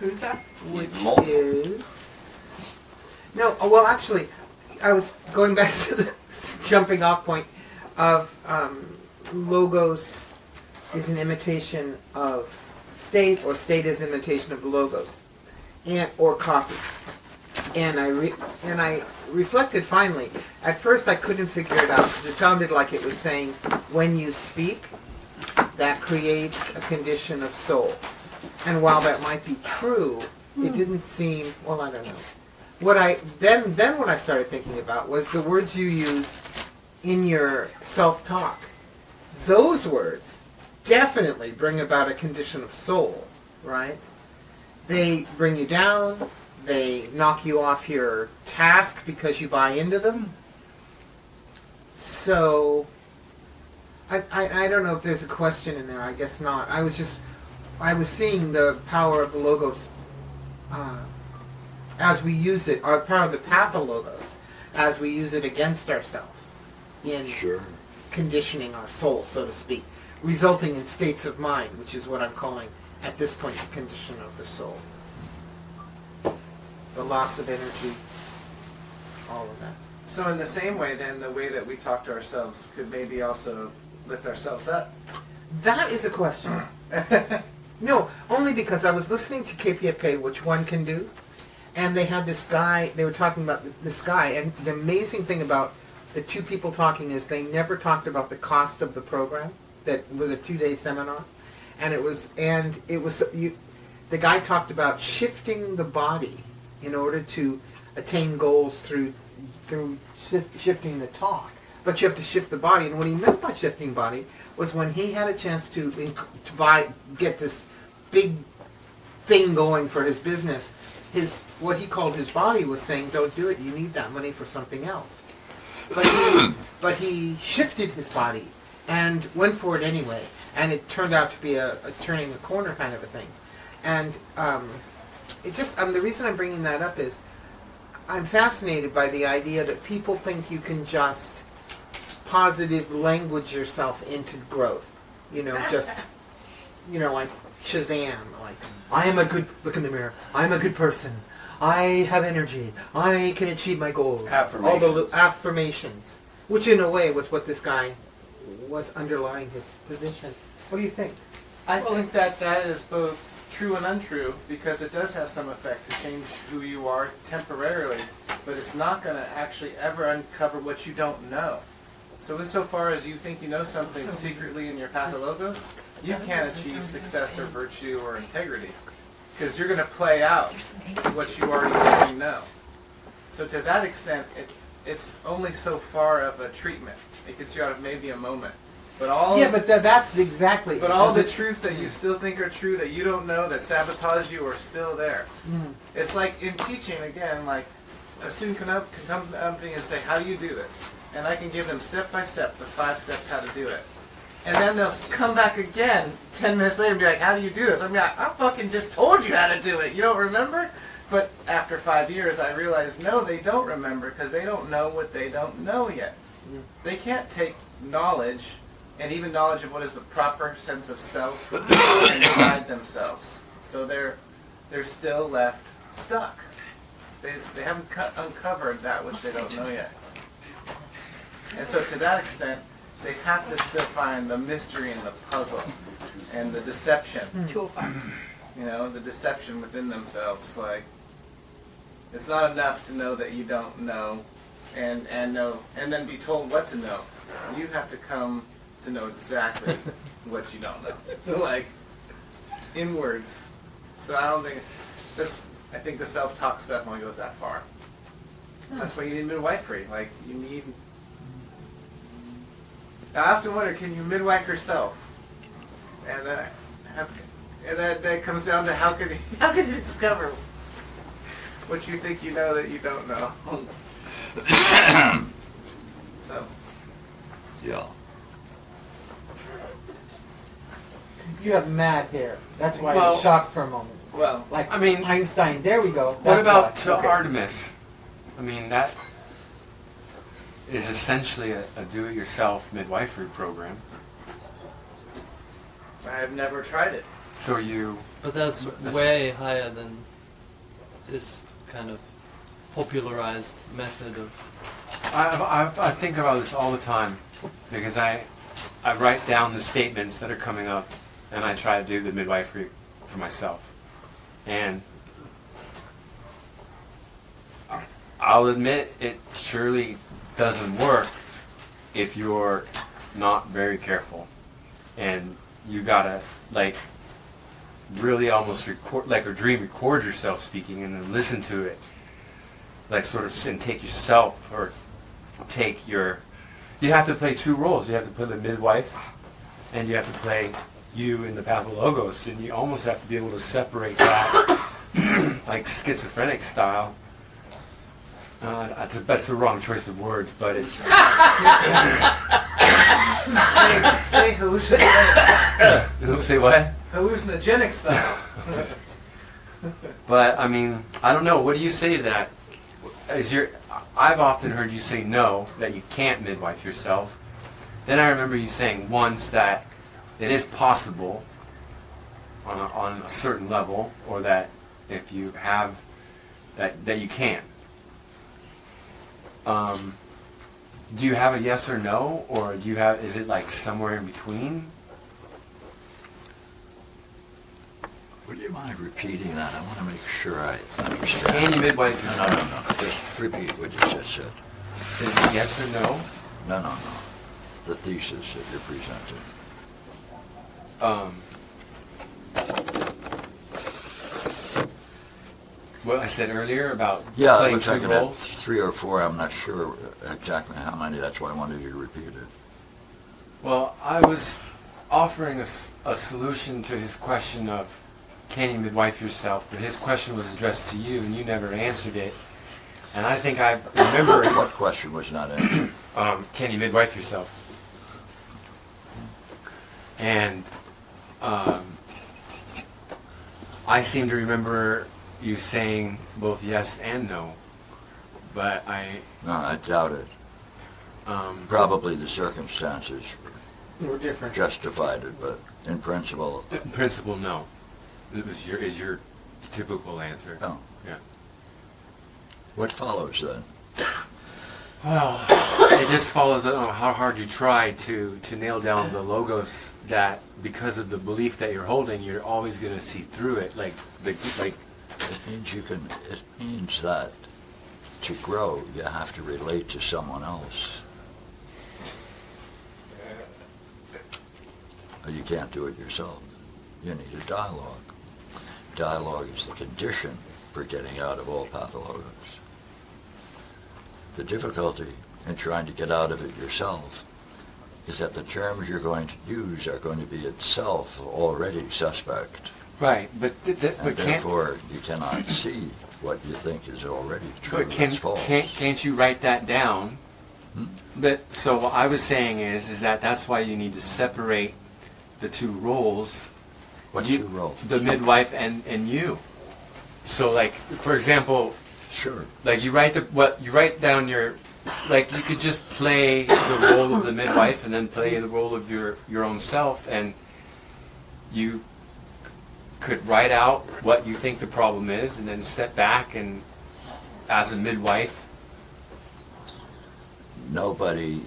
Who's that? He's which is... No, oh, well, actually, I was going back to the jumping off point of um, logos is an imitation of state, or state is an imitation of logos. And, or coffee. And I re and I reflected finally. At first I couldn't figure it out because it sounded like it was saying when you speak, that creates a condition of soul. And while that might be true, hmm. it didn't seem, well, I don't know. What I then then what I started thinking about was the words you use in your self-talk. Those words definitely bring about a condition of soul, right? They bring you down, they knock you off your task because you buy into them. So, I, I, I don't know if there's a question in there, I guess not. I was just, I was seeing the power of the logos uh, as we use it, or the power of the pathologos, as we use it against ourselves in sure. conditioning our soul, so to speak, resulting in states of mind, which is what I'm calling, at this point, the condition of the soul. The loss of energy, all of that. So in the same way, then, the way that we talk to ourselves could maybe also lift ourselves up? That is a question. No, only because I was listening to K P F K, which one can do, and they had this guy, they were talking about this guy, and the amazing thing about the two people talking is they never talked about the cost of the program. That was a two-day seminar, and it was, and it was, you, the guy talked about shifting the body in order to attain goals through through shift, shifting the talk, but you have to shift the body. And what he meant by shifting body was when he had a chance to to buy get this big thing going for his business, his what he called his body was saying, "Don't do it. You need that money for something else." But he, but he shifted his body and went for it anyway, and it turned out to be a, a turning a corner kind of a thing. And um, it just um, the reason I'm bringing that up is I'm fascinated by the idea that people think you can just positive language yourself into growth. You know, just, you know, like Shazam, like, I am a good, look in the mirror, I'm a good person, I have energy, I can achieve my goals. Affirmations. All the affirmations, which in a way was what this guy was underlying his position. What do you think? I well, think that that is both true and untrue, because it does have some effect to change who you are temporarily, but it's not going to actually ever uncover what you don't know. So insofar as you think you know something secretly in your pathologos, you can't achieve success or virtue or integrity, because you're going to play out what you already know. So to that extent, it, it's only so far of a treatment. It gets you out of maybe a moment. But all yeah, but th that's exactly. But all the truths that you still think are true that you don't know that sabotage you are still there. Mm. It's like in teaching again. Like a student can, up, can come up to me and say, "How do you do this?" And I can give them step by step the five steps how to do it. And then they'll come back again ten minutes later and be like, "How do you do this?" I'm like, "I fucking just told you how to do it. You don't remember?" But after five years, I realized no, they don't remember because they don't know what they don't know yet. Mm. They can't take knowledge. And even knowledge of what is the proper sense of self and guide themselves. So they're they're still left stuck. They, they haven't uncovered that which they don't know yet. And so to that extent, they have to still find the mystery and the puzzle and the deception. You know, the deception within themselves. Like, it's not enough to know that you don't know and, and know and then be told what to know. You have to come to know exactly what you don't know, like in words. So I don't think this. I think the self-talk stuff won't go that far. And that's why you need midwifery. Like you need. I often wonder, can you midwife yourself? And then, and that that comes down to how can you, how can you discover what you think you know that you don't know. So. Yeah. You have mad hair. That's why well, I was shocked for a moment. Well, like I mean, Einstein. There we go. That's what about to okay. Artemis? I mean, that is essentially a, a do-it-yourself midwifery program. I have never tried it. So you. But that's, that's way higher than this kind of popularized method of. I I, I think about this all the time because I I write down the statements that are coming up. And I try to do the midwifery for myself. And I'll admit it surely doesn't work if you're not very careful. And you gotta like really almost record, like or dream record yourself speaking and then listen to it. Like sort of sit and take yourself or take your, you have to play two roles. You have to play the midwife and you have to play you in the pathologos, and you almost have to be able to separate that, like schizophrenic style. Uh, that's, that's the wrong choice of words, but it's say, say hallucinogenic style. Don't say what? Hallucinogenic style. But I mean, I don't know. What do you say to that? Is your I've often heard you say no, that you can't midwife yourself. Then I remember you saying once that it is possible on a, on a certain level, or that if you have, that, that you can. Um, do you have a yes or no, or do you have, is it like somewhere in between? Would you mind repeating that? I want to make sure I understand. Can you midwife yourself? No, no, no, no. Just repeat what you just said. Is it yes or no? No, no, no. It's the thesis that you're presenting. Um. What I said earlier about yeah, playing it looks two like roles? About three or four. I'm not sure exactly how many. That's why I wanted you to repeat it. Well, I was offering a, a solution to his question of, can you midwife yourself? But his question was addressed to you, and you never answered it. And I think I remember... What question was not answered? um, can you midwife yourself? And um, I seem to remember you saying both yes and no. But I... No, I doubt it. Um, Probably the circumstances were different. Justified it, but in principle... In principle, no. It was your, is your typical answer. Oh. Yeah. What follows then? Well, it just follows, I don't know, how hard you try to, to nail down the logos that, because of the belief that you're holding, you're always going to see through it. Like, the, like. It means you can, it means that to grow, you have to relate to someone else. You can't do it yourself. You need a dialogue. Dialogue is the condition for getting out of all pathologies. The difficulty in trying to get out of it yourself is that the terms you're going to use are going to be itself already suspect. Right, but th th and but therefore can't, you cannot see what you think is already true. But can, and false. Can't, can't you write that down? Hmm? But so what I was saying is is that that's why you need to separate the two roles. What's you, your role? The midwife and, and you. So, like, for example, sure. Like you write the what you write down your, like you could just play the role of the midwife and then play the role of your your own self, and you could write out what you think the problem is, and then step back and as a midwife. Nobody,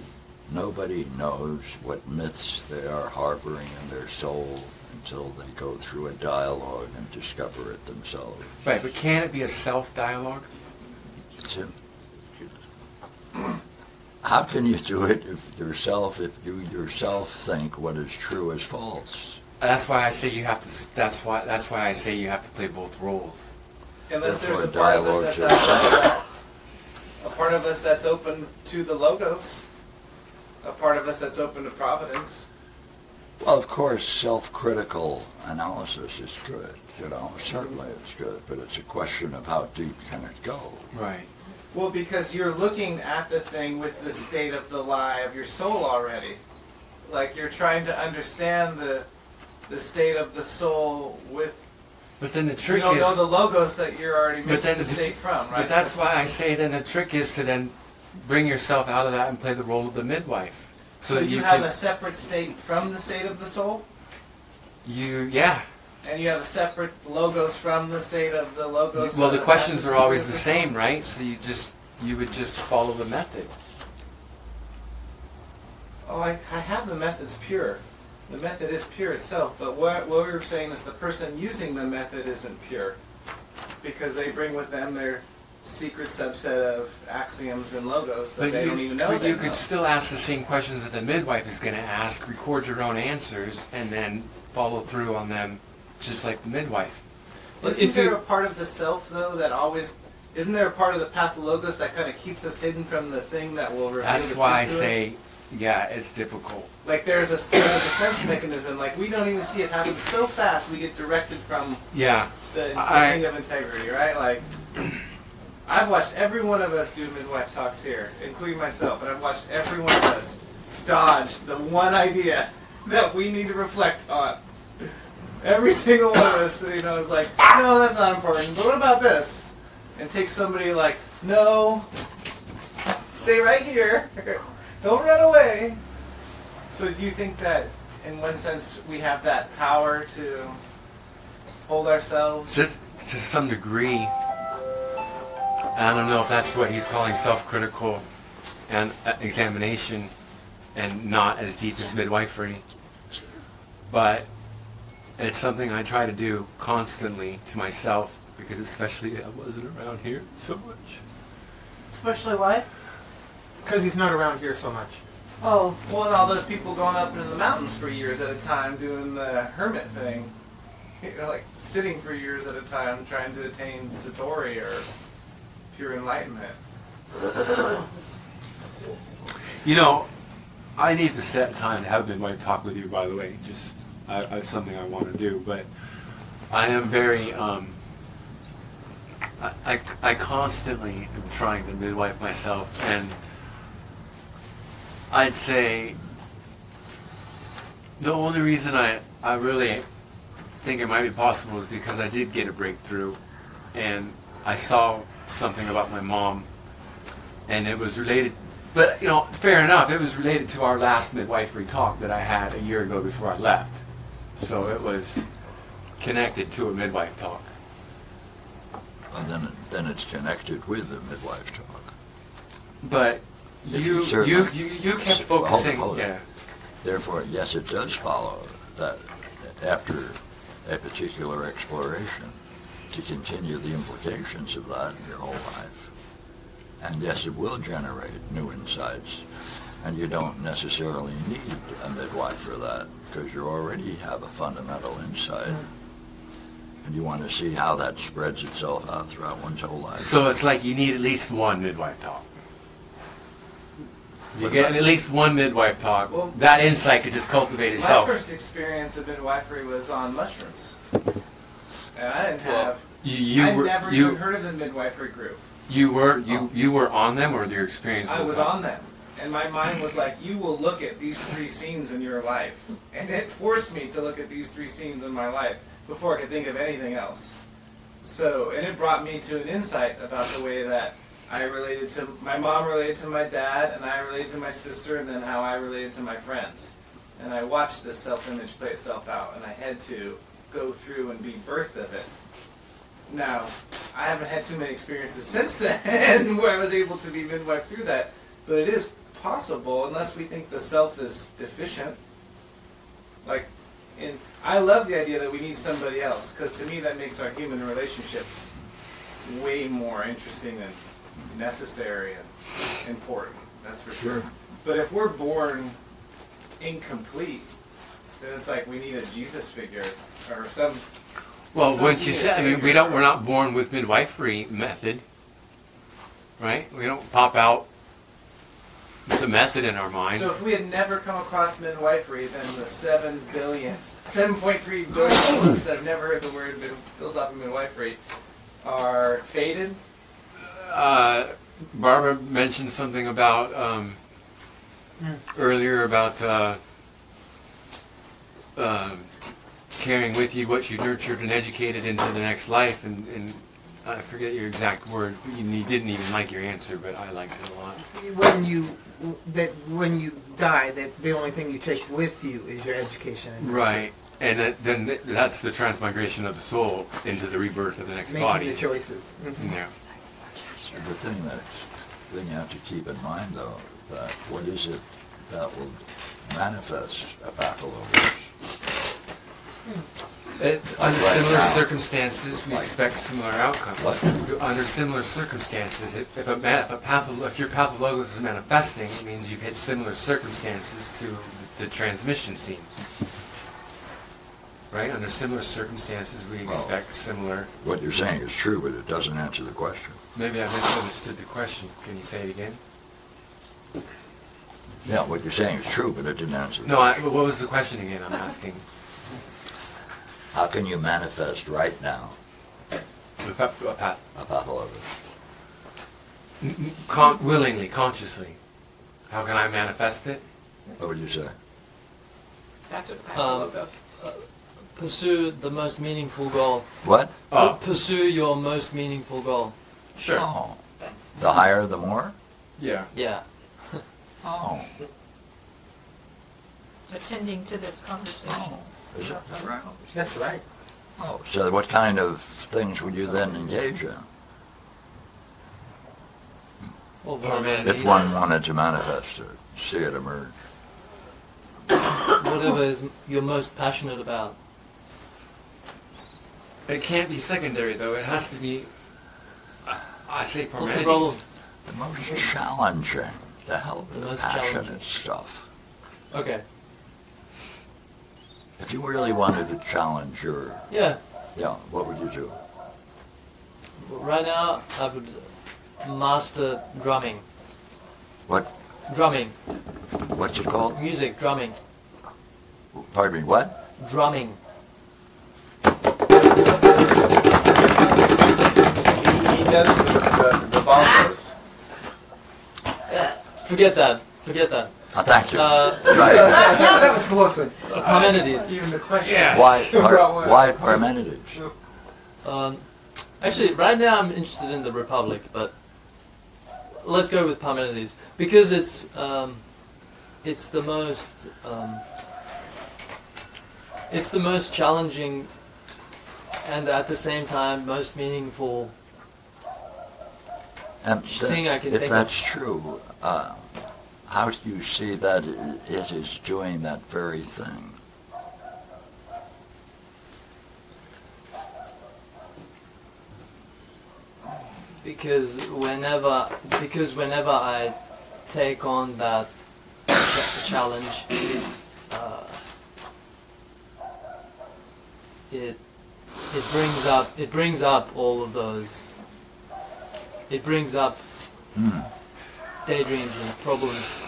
nobody knows what myths they are harboring in their soul until they go through a dialogue and discover it themselves. Right, but can it be a self-dialogue? It's a, how can you do it if yourself, if you yourself think what is true is false? That's why I say you have to. That's why. That's why I say you have to play both roles. Unless there's a part of us that's outside, a part of us that's open to the logos, a part of us that's open to providence. Well, of course, self-critical analysis is good, you know, certainly it's good, but it's a question of how deep can it go. Right. Well, because you're looking at the thing with the state of the lie of your soul already. Like, you're trying to understand the the state of the soul with... But then the trick is... You don't know the logos that you're already making the mistake from, right? But that's why I say then the trick is to then bring yourself out of that and play the role of the midwife. So, so you, you have a separate state from the state of the soul? You, yeah. And you have a separate logos from the state of the logos? Well, the questions are always the same, right? So you just, you would just follow the method. Oh, I, I have the method's pure. The method is pure itself, but what, what we were saying is the person using the method isn't pure, because they bring with them their secret subset of axioms and logos that but they you, don't even know. But you know. Could still ask the same questions that the midwife is going to ask, record your own answers, and then follow through on them just like the midwife. Isn't if there you, a part of the self, though, that always... Isn't there a part of the pathologos that kind of keeps us hidden from the thing that will reveal the truth? That's why I say, yeah, it's difficult. Like there's a, there's a defense mechanism, like we don't even see it happen so fast we get directed from yeah, the I, thing of integrity, right? Like... I've watched every one of us do midwife talks here, including myself, and I've watched every one of us dodge the one idea that we need to reflect on. Every single one of us, you know, is like, no, that's not important, but what about this? And take somebody like, no, Stay right here. Don't run away. So do you think that, in one sense, we have that power to hold ourselves? To, to some degree. I don't know if that's what he's calling self-critical and examination, and not as deep as midwifery. But it's something I try to do constantly to myself, because especially I wasn't around here so much. Especially why? Because he's not around here so much. Oh, well, and all those people going up into the mountains for years at a time doing the hermit thing. You know, like sitting for years at a time trying to attain satori or pure enlightenment. You know, I need to set time to have midwife talk with you, by the way. Just I, I, something I want to do, but I am very, um, I, I, I constantly am trying to midwife myself, and I'd say the only reason I, I really think it might be possible is because I did get a breakthrough, and I saw something about my mom, and it was related. But, you know, fair enough, it was related to our last midwifery talk that I had a year ago before I left. So it was connected to a midwife talk. Well, then, it, then it's connected with the midwife talk. But you, you, you, you, you kept focusing... Hold, hold yeah. Therefore, yes, it does follow that after a particular exploration, to continue the implications of that in your whole life. And yes, it will generate new insights. And you don't necessarily need a midwife for that, because you already have a fundamental insight. And you want to see how that spreads itself out throughout one's whole life. So it's like you need at least one midwife talk. You get at least one midwife talk. Well, that insight could just cultivate itself. My first experience of midwifery was on mushrooms. And I didn't have... You, you I were, never you, even heard of the midwifery group. You were you you were on them, or your experience? I was on them, and my mind was like, "You will look at these three scenes in your life," and it forced me to look at these three scenes in my life before I could think of anything else. So, and it brought me to an insight about the way that I related to my mom, related to my dad, and I related to my sister, and then how I related to my friends. And I watched this self-image play itself out, and I had to go through and be birthed of it. Now, I haven't had too many experiences since then where I was able to be midwife through that, but it is possible unless we think the self is deficient. Like, in, I love the idea that we need somebody else, because to me that makes our human relationships way more interesting and necessary and important. That's for sure. sure. But if we're born incomplete, then it's like we need a Jesus figure or some... Well, wouldn't you say, I mean, we don't, we're not born with midwifery method, right? We don't pop out with the method in our mind. So if we had never come across midwifery, then the seven billion, seven point three billion of us that have never heard the word philosophical midwifery are faded? Uh, Barbara mentioned something about, um, mm. earlier about, uh, um, carrying with you what you nurtured and educated into the next life, and, and I forget your exact word. You didn't even like your answer, but I liked it a lot. When you that when you die, that the only thing you take with you is your education. And right, and that, then that's the transmigration of the soul into the rebirth of the next Making body. Making the choices. Mm-hmm. Yeah. The thing that thing you have to keep in mind, though, that what is it that will manifest a battle over us? It, under right similar now, circumstances, we like, expect similar outcomes. Like, under similar circumstances, if, if, a man, if, a path of, if your path of logos is manifesting, it means you've hit similar circumstances to the, the transmission scene. Right? Under similar circumstances, we expect well, similar... What you're saying is true, but it doesn't answer the question. Maybe I misunderstood the question. Can you say it again? Yeah, what you're saying is true, but it didn't answer the no, question. No, what was the question again I'm asking? How can you manifest right now a battle of it? Con willingly, consciously. How can I manifest it? What would you say? That's a battle of it. Pursue the most meaningful goal. What? Oh. Pursue your most meaningful goal. Sure. Oh. The higher, the more? Yeah. Yeah. Oh. Attending to this conversation. Oh, is that right? That's right. Oh, so what kind of things would you then engage in? Well, if one wanted to manifest it, see it emerge. Whatever is you're most passionate about. It can't be secondary, though. It has to be. Uh, I say Parmenides. What's the role of the most challenging, the hell, the, the passionate stuff. Okay. If you really wanted to challenge your... Yeah. Yeah, what would you do? Right now, I would master drumming. What? Drumming. What's it called? Music, drumming. Pardon me, what? Drumming. He, he does the, the, the bongos. Forget that. Forget that. Oh, thank you. Uh, right. That was close. Uh, Parmenides. Even the question. Yeah. Why, par, why Parmenides? Um, actually, right now I'm interested in the Republic, but let's go with Parmenides because it's um, it's the most um, it's the most challenging and at the same time most meaningful um, thing I can think of. If that's true. Uh, How do you see that it is doing that very thing? Because whenever, because whenever I take on that challenge, uh, it it brings up it brings up all of those. It brings up. Hmm. Daydreams and problems.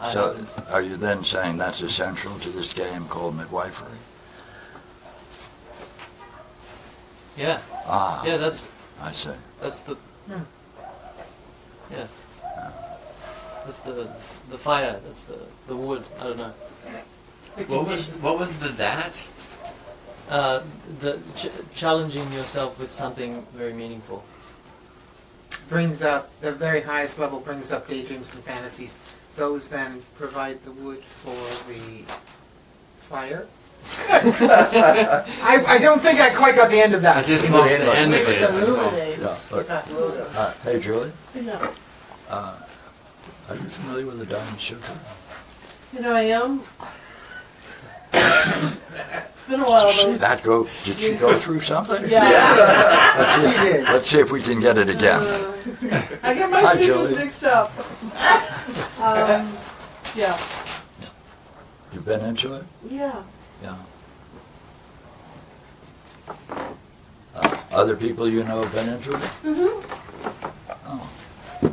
That so, are you then saying that's essential to this game called midwifery? Yeah. Ah. Yeah, that's. I see. That's the. Yeah. Yeah. yeah. That's the the fire. That's the the wood. I don't know. What was what was the that? Uh, the ch challenging yourself with something very meaningful. Brings up, the very highest level brings up daydreams and fantasies. Those then provide the wood for the fire. I, I don't think I quite got the end of that. I just lost the end of it. Yeah, hey, Julie. No. Uh, are you familiar with the Diamond Sutra? You know, I am. It's been a while. Did she, that go, did she go through something? Yeah. yeah. Let's, see if, she did. Let's see if we can get it again. Uh, I get my sutras mixed up. um, yeah. You've been into it? Yeah. Yeah. Uh, other people you know have been into it? Mm-hmm. Oh.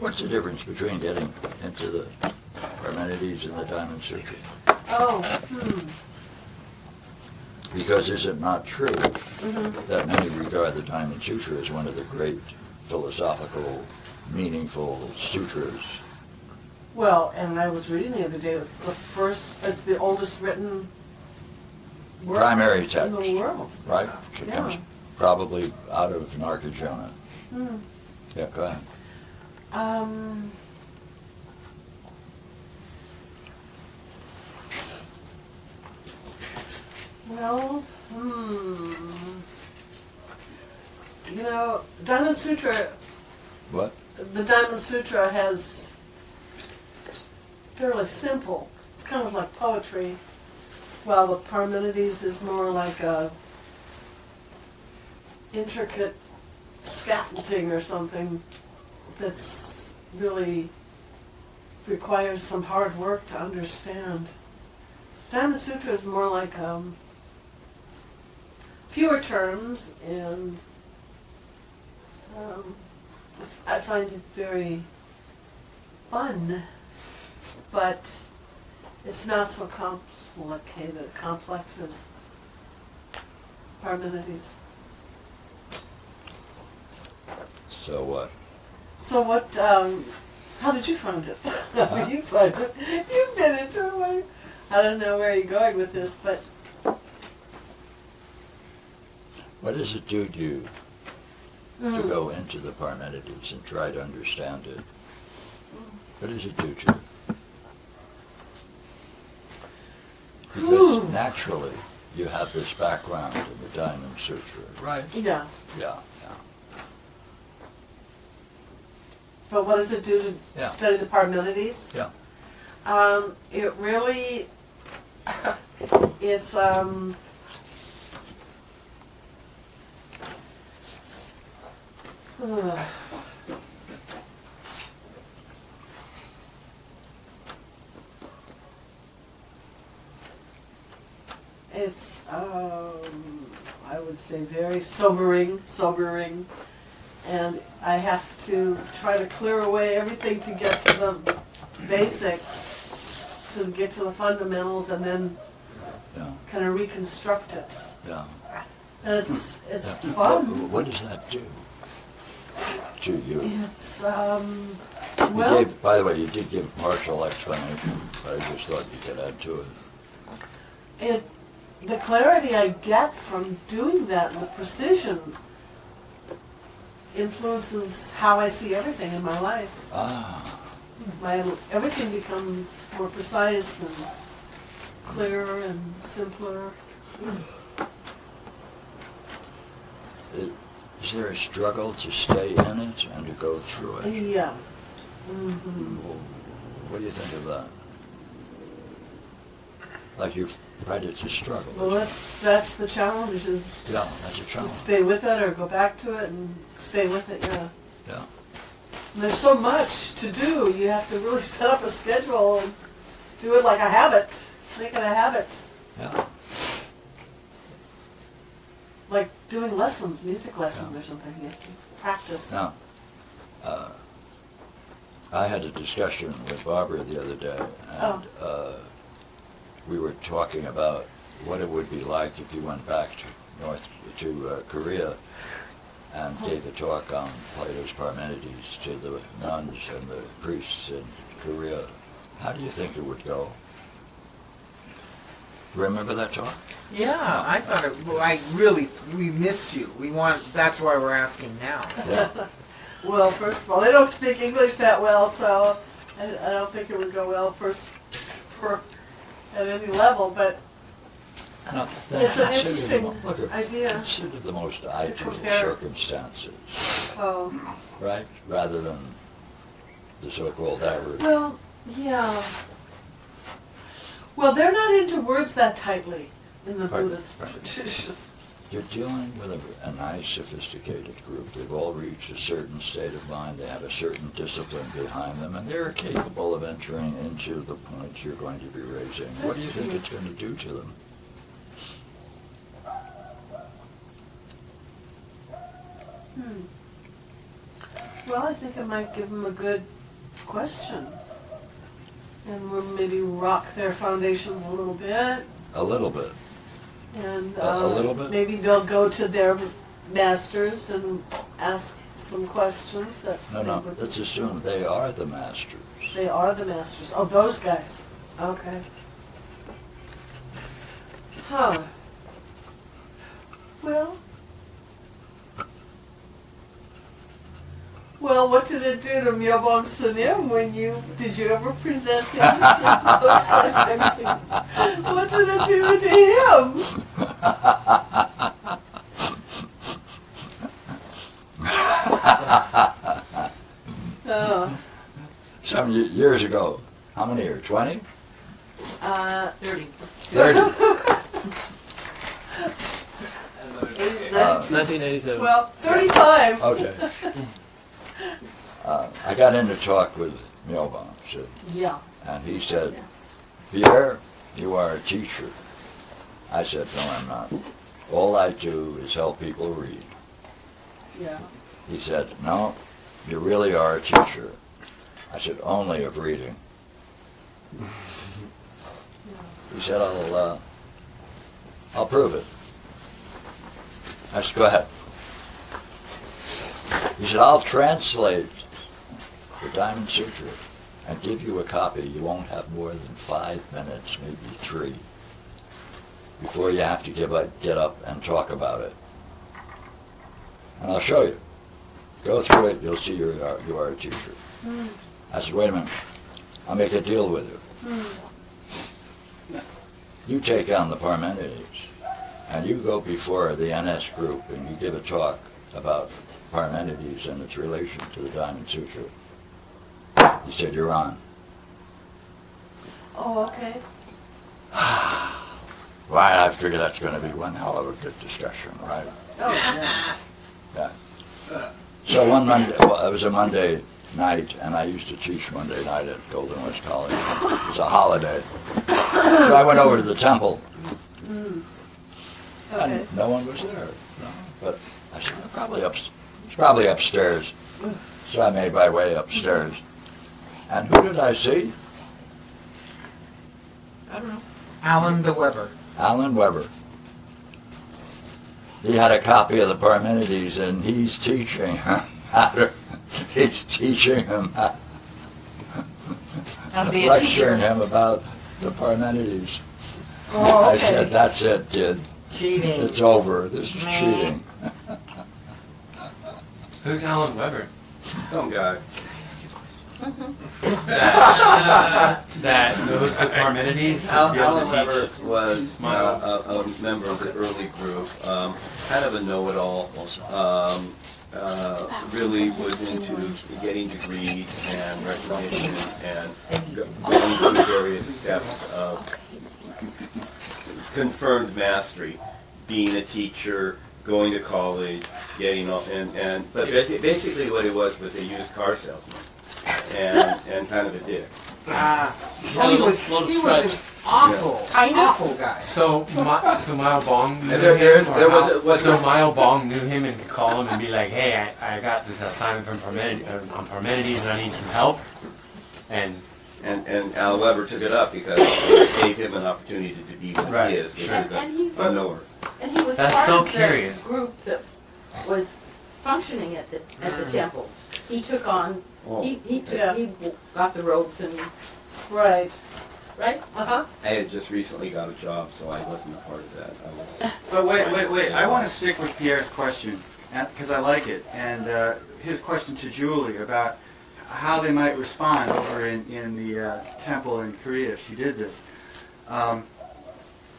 What's the difference between getting into the Parmenides and the Diamond Sutra? Oh, hmm. Because is it not true mm-hmm. that many regard the Diamond Sutra as one of the great philosophical, meaningful sutras? Well, and I was reading the other day, the first, it's the oldest written work primary text in the world. Right? It yeah. comes probably out of Nagarjuna. Hmm. Yeah, go ahead. Um... Well, hmm. You know, Diamond Sutra. What? The Diamond Sutra has. Fairly simple. It's kind of like poetry, while the Parmenides is more like a intricate scaffolding or something that's really requires some hard work to understand. Diamond Sutra is more like um. fewer terms, and um, I find it very fun, but it's not so complicated, complex as Parmenides. So what? So what, um, how did you find it? Huh? You find it? You've been into it. I don't know where you're going with this, but what does it do to you? mm. to go into the Parmenides and try to understand it. What does it do to you? Because mm. naturally, you have this background in the Diamond Sutra, right? Yeah. Yeah, yeah. But what does it do to yeah. study the Parmenides? Yeah. Um, it really, it's, um, uh, it's, um, I would say very sobering, sobering, and I have to try to clear away everything to get to the basics. To get to the fundamentals and then yeah. kind of reconstruct it. Yeah. And it's it's yeah. fun. What, what does that do to you? It's um. You well, gave, by the way, you did give partial explanation. But I just thought you could add to it. It the clarity I get from doing that and the precision influences how I see everything in my life. Ah. My, everything becomes more precise and clearer and simpler. Is, is there a struggle to stay in it and to go through it? Yeah. Mm-hmm. What do you think of that? Like you've tried it to struggle. Well, that's, that's the challenge, is yeah, that's a challenge. To stay with it or go back to it and stay with it, yeah. Yeah. There's so much to do. You have to really set up a schedule and do it like a habit. Make it a habit. Yeah. Like doing lessons, music lessons yeah. or something. You have to practice. Now, uh, I had a discussion with Barbara the other day, and oh. uh, we were talking about what it would be like if you went back to North to uh, Korea. And gave a talk on Plato's Parmenides to the nuns and the priests in Korea. How do you think it would go? Remember that talk? Yeah, no. I thought it. Well, I really, we missed you. We want. That's why we're asking now. Yeah. Well, first of all, they don't speak English that well, so I, I don't think it would go well first for at any level, but. Now, it's an interesting the, look at, idea. Consider the most ideal circumstances, oh. right? Rather than the so-called average. Well, yeah. Well, they're not into words that tightly in the pardon, Buddhist pardon. tradition. You're dealing with a, a nice, sophisticated group. They've all reached a certain state of mind. They have a certain discipline behind them, and they're capable of entering into the points you're going to be raising. That's what do you true. think it's going to do to them? Hmm. Well, I think I might give them a good question, and we'll maybe rock their foundations a little bit. A little bit. And uh, a little bit. Maybe they'll go to their masters and ask some questions. That no, no. Would... Let's assume they are the masters. They are the masters. Oh, those guys. Okay. Huh. Well. Well, what did it do to Myo Bong Sunim when you, did you ever present him? What did it do to him? Oh. Some years ago, how many are twenty? Uh, Thirty. Thirty. nineteen eighty-seven. Well, thirty-five. Okay. Uh, I got into talk with Myo Bong, so, yeah. and he said, Pierre, you are a teacher. I said, no, I'm not. All I do is help people read. Yeah. He said, no, you really are a teacher. I said, only of reading. Yeah. He said, I'll, uh, I'll prove it. I said, go ahead. He said, I'll translate the Diamond Sutra and give you a copy. You won't have more than five minutes, maybe three, before you have to give up, get up and talk about it. And I'll show you. Go through it, you'll see you are, you are a teacher. Mm. I said, wait a minute, I'll make a deal with you. Mm. You take on the Parmenides, and you go before the N S group and you give a talk about Parmenides and its relation to the Diamond Sutra. He said, you're on. Oh, okay. Right, I figure that's going to be one hell of a good discussion, right? Oh, yeah. Yeah. So one Monday, well, it was a Monday night, and I used to teach Monday night at Golden West College. It was a holiday. So I went over to the temple, mm. okay. and no one was there. No. But I said, probably up, it's probably upstairs. So I made my way upstairs. And who did I see? I don't know. Alan the Weber. Alan Weber. He had a copy of the Parmenides, and he's teaching him how to, he's teaching him how to, be lecturing him about the Parmenides. Oh, okay. I said, that's it, kid. Cheating. It's over. This is Man. cheating. Who's Alan Weber? Some guy. that, that knows the Parmenides. Alan Weber was uh, a, a member of the early group, um, kind of a know-it-all, um, uh, really was into getting degrees and recognition and going through various steps of confirmed mastery, being a teacher, going to college, getting off, and, and but basically what it was was a used car salesman. And, and kind of a dick. Ah, uh, he was, little he was this awful, yeah. kind of awful guy. So, my, so Myo Bong knew there, him. There was, Al, was so a, Myo Bong knew him and could call him and be like, "Hey, I, I got this assignment from Parmenides, on Parmenides, and I need some help." And and and Al Weber took it up because it gave him an opportunity to be what right. he is, which and, is and a, he, a knower. And he was That's part so of curious. the group that was functioning at the at the mm. temple. He took on. Oh. He he, took, yeah. he got the ropes and right, right. Uh huh. I had just recently got a job, so I wasn't a part of that. I was but wait, wait, wait! I want to stick with Pierre's question because I like it, and uh, his question to Julie about how they might respond over in in the uh, temple in Korea if she did this. Um,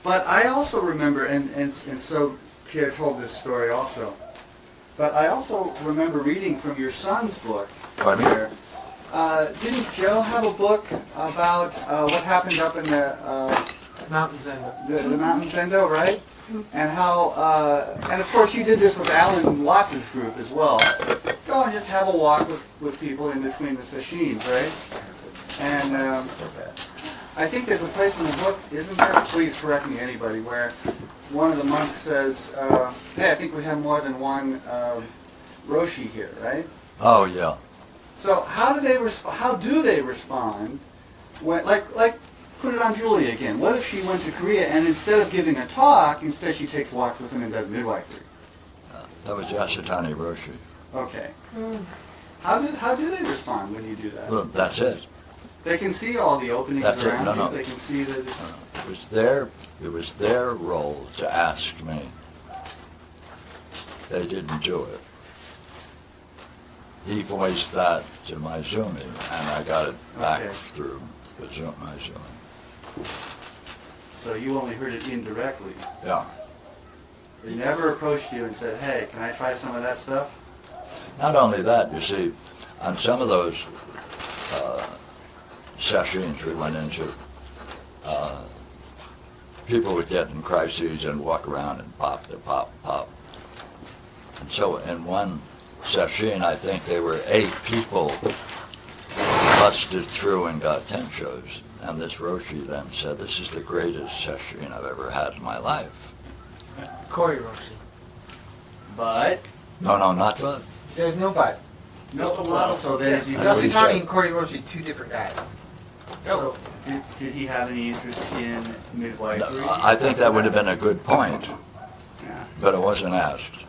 but I also remember, and and and so Pierre told this story also. But I also remember reading from your son's book. Pardon me? Uh, didn't Joe have a book about uh, what happened up in the uh, Mountain Zendo? The, the Mountain Zendo, right? And how, uh, and of course you did this with Alan Watts' group as well. Go and just have a walk with, with people in between the sashins, right? And um, I think there's a place in the book, isn't there? Please correct me, anybody, where one of the monks says, uh, hey, I think we have more than one uh, roshi here, right? Oh, yeah. So how do they resp- How do they respond when, like, like, put it on Julie again. What if she went to Korea and instead of giving a talk, instead she takes walks with him and does midwifery? Uh, that was Yasutani roshi. Okay. Mm. How, do, how do they respond when you do that? Well, that's it. They can see all the openings that's around it. No, no. you. They can see that it's... Uh, it was their, it was their role to ask me. They didn't do it. He voiced that to my Zumi, and I got it back okay. through the Zoom, my Zumi. So you only heard it indirectly? Yeah. They never approached you and said, hey, can I try some of that stuff? Not only that, you see, on some of those uh, sessions we went into, uh, people would get in crises and walk around and pop, they pop, pop. And so in one session, I think there were eight people busted through and got tenshos. And this roshi then said, this is the greatest session I've ever had in my life. Corey roshi. But? No, no, not but. There's no but. No, a lot so there's Yasutani and Corey roshi, two different guys. So, did, did he have any interest in midwifery? No, I think that would have been a good point, yeah. but it wasn't asked.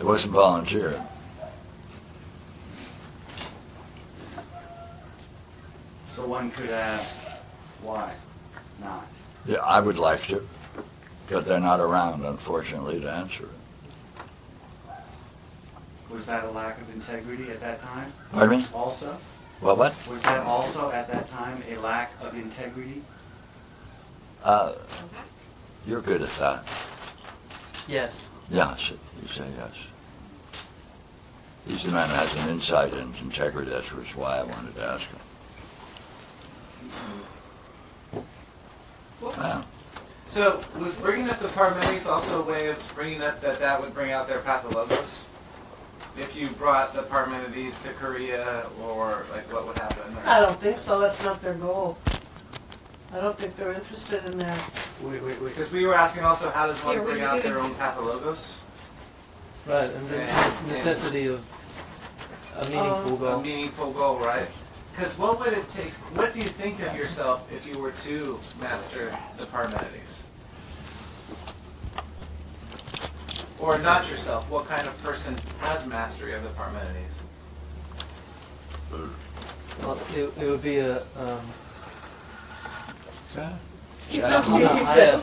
It wasn't volunteered. So one could ask, why not? Yeah, I would like to, but they're not around, unfortunately, to answer it. Was that a lack of integrity at that time? Pardon me? Also? What, what? Was that also at that time a lack of integrity? Uh, you're good at that. Yes. Yes, you say yes. He's the man who has an insight into integrity, that's why I wanted to ask him. Uh, so, was bringing up the Parmenides also a way of bringing up that that would bring out their pathologos? If you brought the Parmenides to Korea, or like what would happen? Or... I don't think so. That's not their goal. I don't think they're interested in that. Wait, wait, wait. Because we were asking also, how does one yeah, bring out their own pathologos? Right, and the and, necessity and, of a meaningful um, goal. A meaningful goal, right? Because what would it take? What do you think of yourself if you were to master the Parmenides? Or not yourself, what kind of person has mastery of the Parmenides? Well, it, it would be a... Um, okay. Yeah, no, no, I,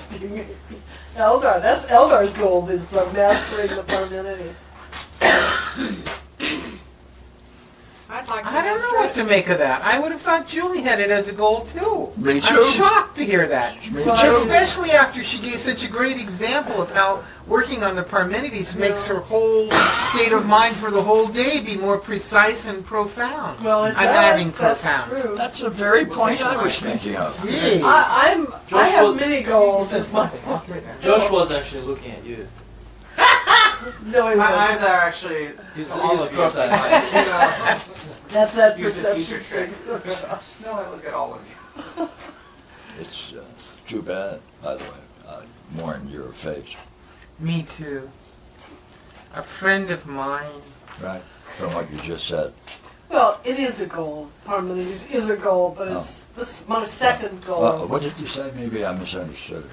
Eldar, that's Eldar's goal, is the mastering the Parmenides. I'd like I don't know what to make of that. I would have thought Julie had it as a goal, too. Me too. I'm shocked to hear that. Me too. Especially after she gave such a great example of how working on the Parmenides makes her whole state of mind for the whole day be more precise and profound. Well, it I'm does. adding That's profound. True. That's the very point I was thinking of. Jeez. I, I'm, I have was, many goals. As my Josh was actually looking at you. No, he My wasn't. eyes are actually he's, all he's, across that eye. That's that Use perception the trick. No, I look at all of you. It's uh, too bad, by the way. I mourn your face. Me too. A friend of mine. Right, from what you just said. Well, it is a goal. Parmenides is a goal, but oh. it's this my second goal. Well, what did you say? Maybe I misunderstood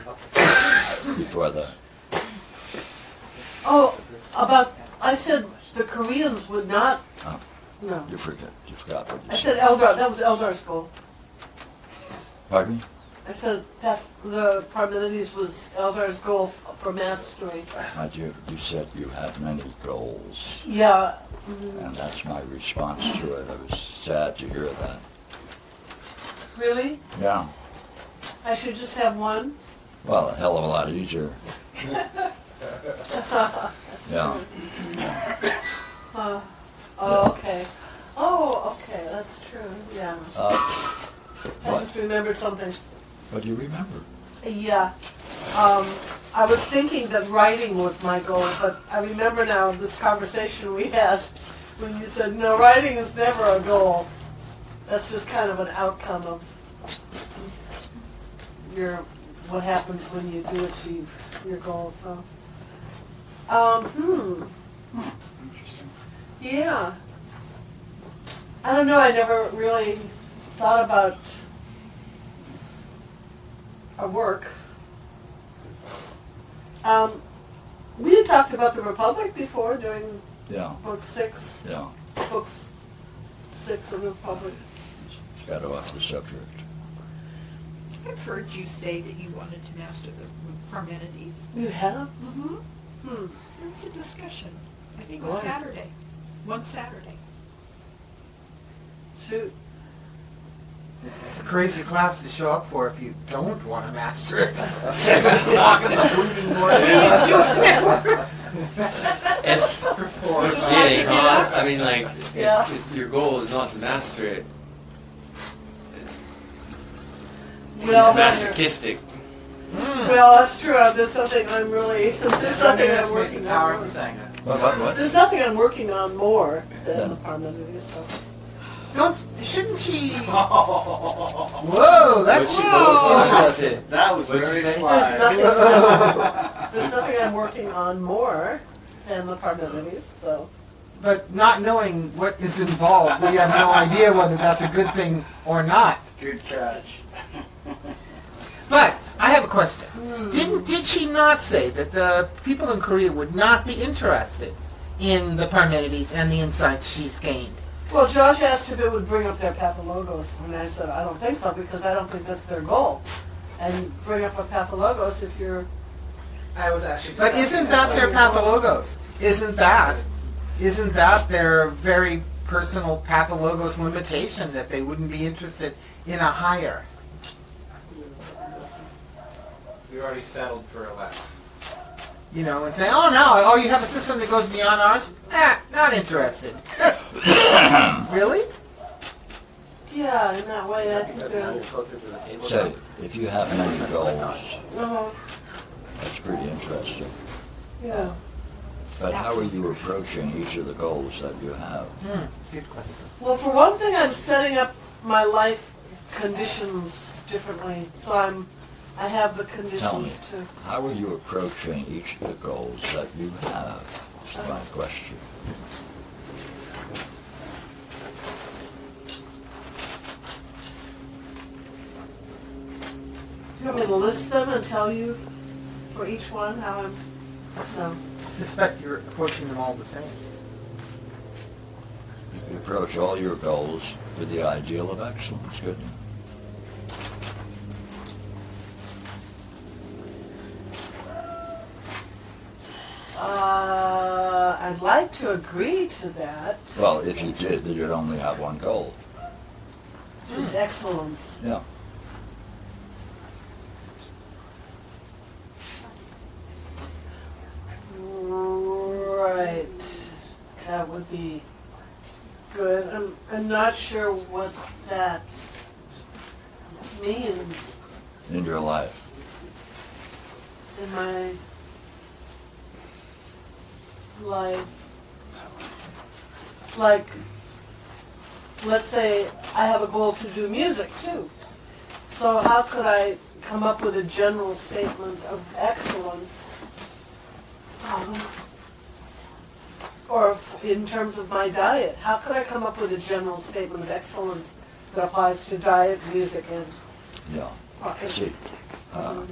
before that. Oh, about, I said the Koreans would not, oh, no. You forget, you forgot what you I said. I said Eldar, that was Eldar's goal. Pardon me? I said that the Parmenides was Eldar's goal for mastery. I you, you said you have many goals. Yeah. Mm-hmm. And that's my response to it. I was sad to hear that. Really? Yeah. I should just have one? Well, a hell of a lot easier. Yeah. Uh, oh, okay. Oh, okay. That's true. Yeah. Uh, I just remembered something. What do you remember? Yeah. Um, I was thinking that writing was my goal, but I remember now this conversation we had when you said, no, writing is never a goal. That's just kind of an outcome of your what happens when you do achieve your goal. So. Um, hmm. Yeah. I don't know, I never really thought about our work. Um, we had talked about the Republic before during yeah. book six. Yeah. Book six of the Republic. Got off the subject. I've heard you say that you wanted to master the Parmenides. You have? Mm-hmm. Hmm. There was a discussion. I think on Saturday. One Saturday. Shoot. It's a crazy class to show up for if you don't want to master it. seven o'clock in the bleeding morning. It's getting hot. I mean, like, yeah. if, if your goal is not to master it, it's well, masochistic. Mm. Well, that's true. There's something I'm really. There's something I'm working on. What, what, what? There's nothing I'm working on more than no. the Parmenides. So. Don't. Shouldn't she? Whoa, that's whoa. That was very sly. There's, there's nothing I'm working on more than the Parmenides. So. But not knowing what is involved, we have no idea whether that's a good thing or not. Good catch. But. I have a question. Hmm. Didn't did she not say that the people in Korea would not be interested in the Parmenides and the insights she's gained? Well, Josh asked if it would bring up their pathologos, and I said I don't think so because I don't think that's their goal. And bring up a pathologos if you're. I was actually. But isn't that their pathologos? Isn't that isn't that their very personal pathologos limitation, that they wouldn't be interested in a higher? We already settled for a less. You know, and say, oh no, oh you have a system that goes beyond ours? Nah, not interested. Really? Yeah, in that way I think they're... So, if you haven't any goals, uh-huh. That's pretty interesting. Yeah. But how are you approaching each of the goals that you have? Hmm. Good question. Well, for one thing, I'm setting up my life conditions differently. So I'm, I have the conditions. Tell me, to... how are you approaching each of the goals that you have? That's okay. My question. You want me to list them and tell you for each one how I'm... No. I suspect you're approaching them all the same. You can approach all your goals with the ideal of excellence, couldn't you? Uh, I'd like to agree to that. Well, if you did, then you'd only have one goal. Just excellence. Yeah. Right, that would be good. I'm, I'm not sure what that means. In your life. In my life. Like, let's say I have a goal to do music too. So how could I come up with a general statement of excellence? Um, Or if, in terms of my diet, how could I come up with a general statement of excellence that applies to diet, music, and... Yeah. See, uh,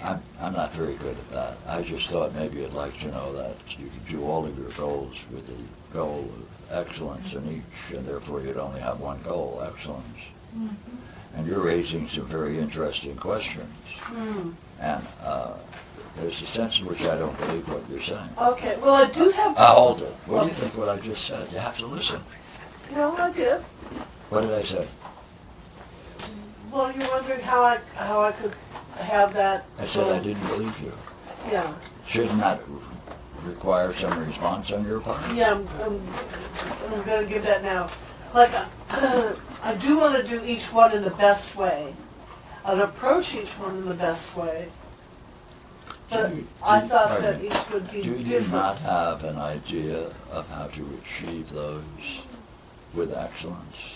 I'm, I'm not very good at that. I just thought maybe you'd like to know that you could do all of your goals with the goal of excellence in each, and therefore you'd only have one goal, excellence. Mm-hmm. And you're raising some very interesting questions. Mm. And... Uh, there's a sense in which I don't believe what you're saying. Okay, well I do have... Uh, hold it. What okay. do you think what I just said? You have to listen. No, I did. What did I say? Well, you're wondering how I, how I could have that... I said goal. I didn't believe you. Yeah. Shouldn't that require some response on your part? Yeah, I'm, I'm, I'm going to give that now. Like, uh, I do want to do each one in the best way. I'd approach each one in the best way. But do you, do, I thought that each would be different. Do you not have an idea of how to achieve those with excellence?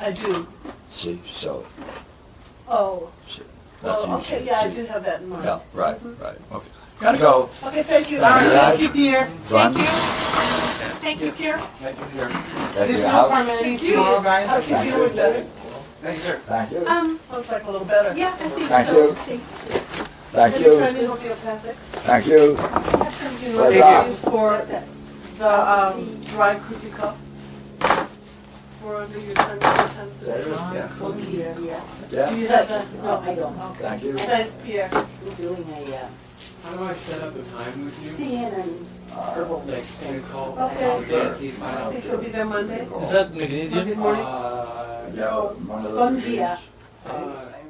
I do. See, so. Oh. See, oh, okay, easy. Yeah, See? I do have that in mind. Yeah, right, mm-hmm. right, okay. Gotta go. Okay, thank you. All right, thank you, Pierre. Thank you. Thank you, Pierre. Thank you, Pierre. There's no Parmenides tomorrow, guys. I'll keep you with that. Thank you, sir. Thank you. Um, Sounds like a little better. Yeah, I think Thank so. You. Thank you. Thank you. Thank you. Thank you. Thank you for the um, dry coffee cup. For under your ten times a day. Yeah. Yeah. Yes. Yeah. Do you have that? No, I don't. Okay. Thank you. Thanks, Pierre. We're doing a. Uh, How do I set up a time with you? C N and Herbal. Like, can call? Okay. I think you'll be there Monday. Is that magnesium? Monday morning? Uh, No, spongia.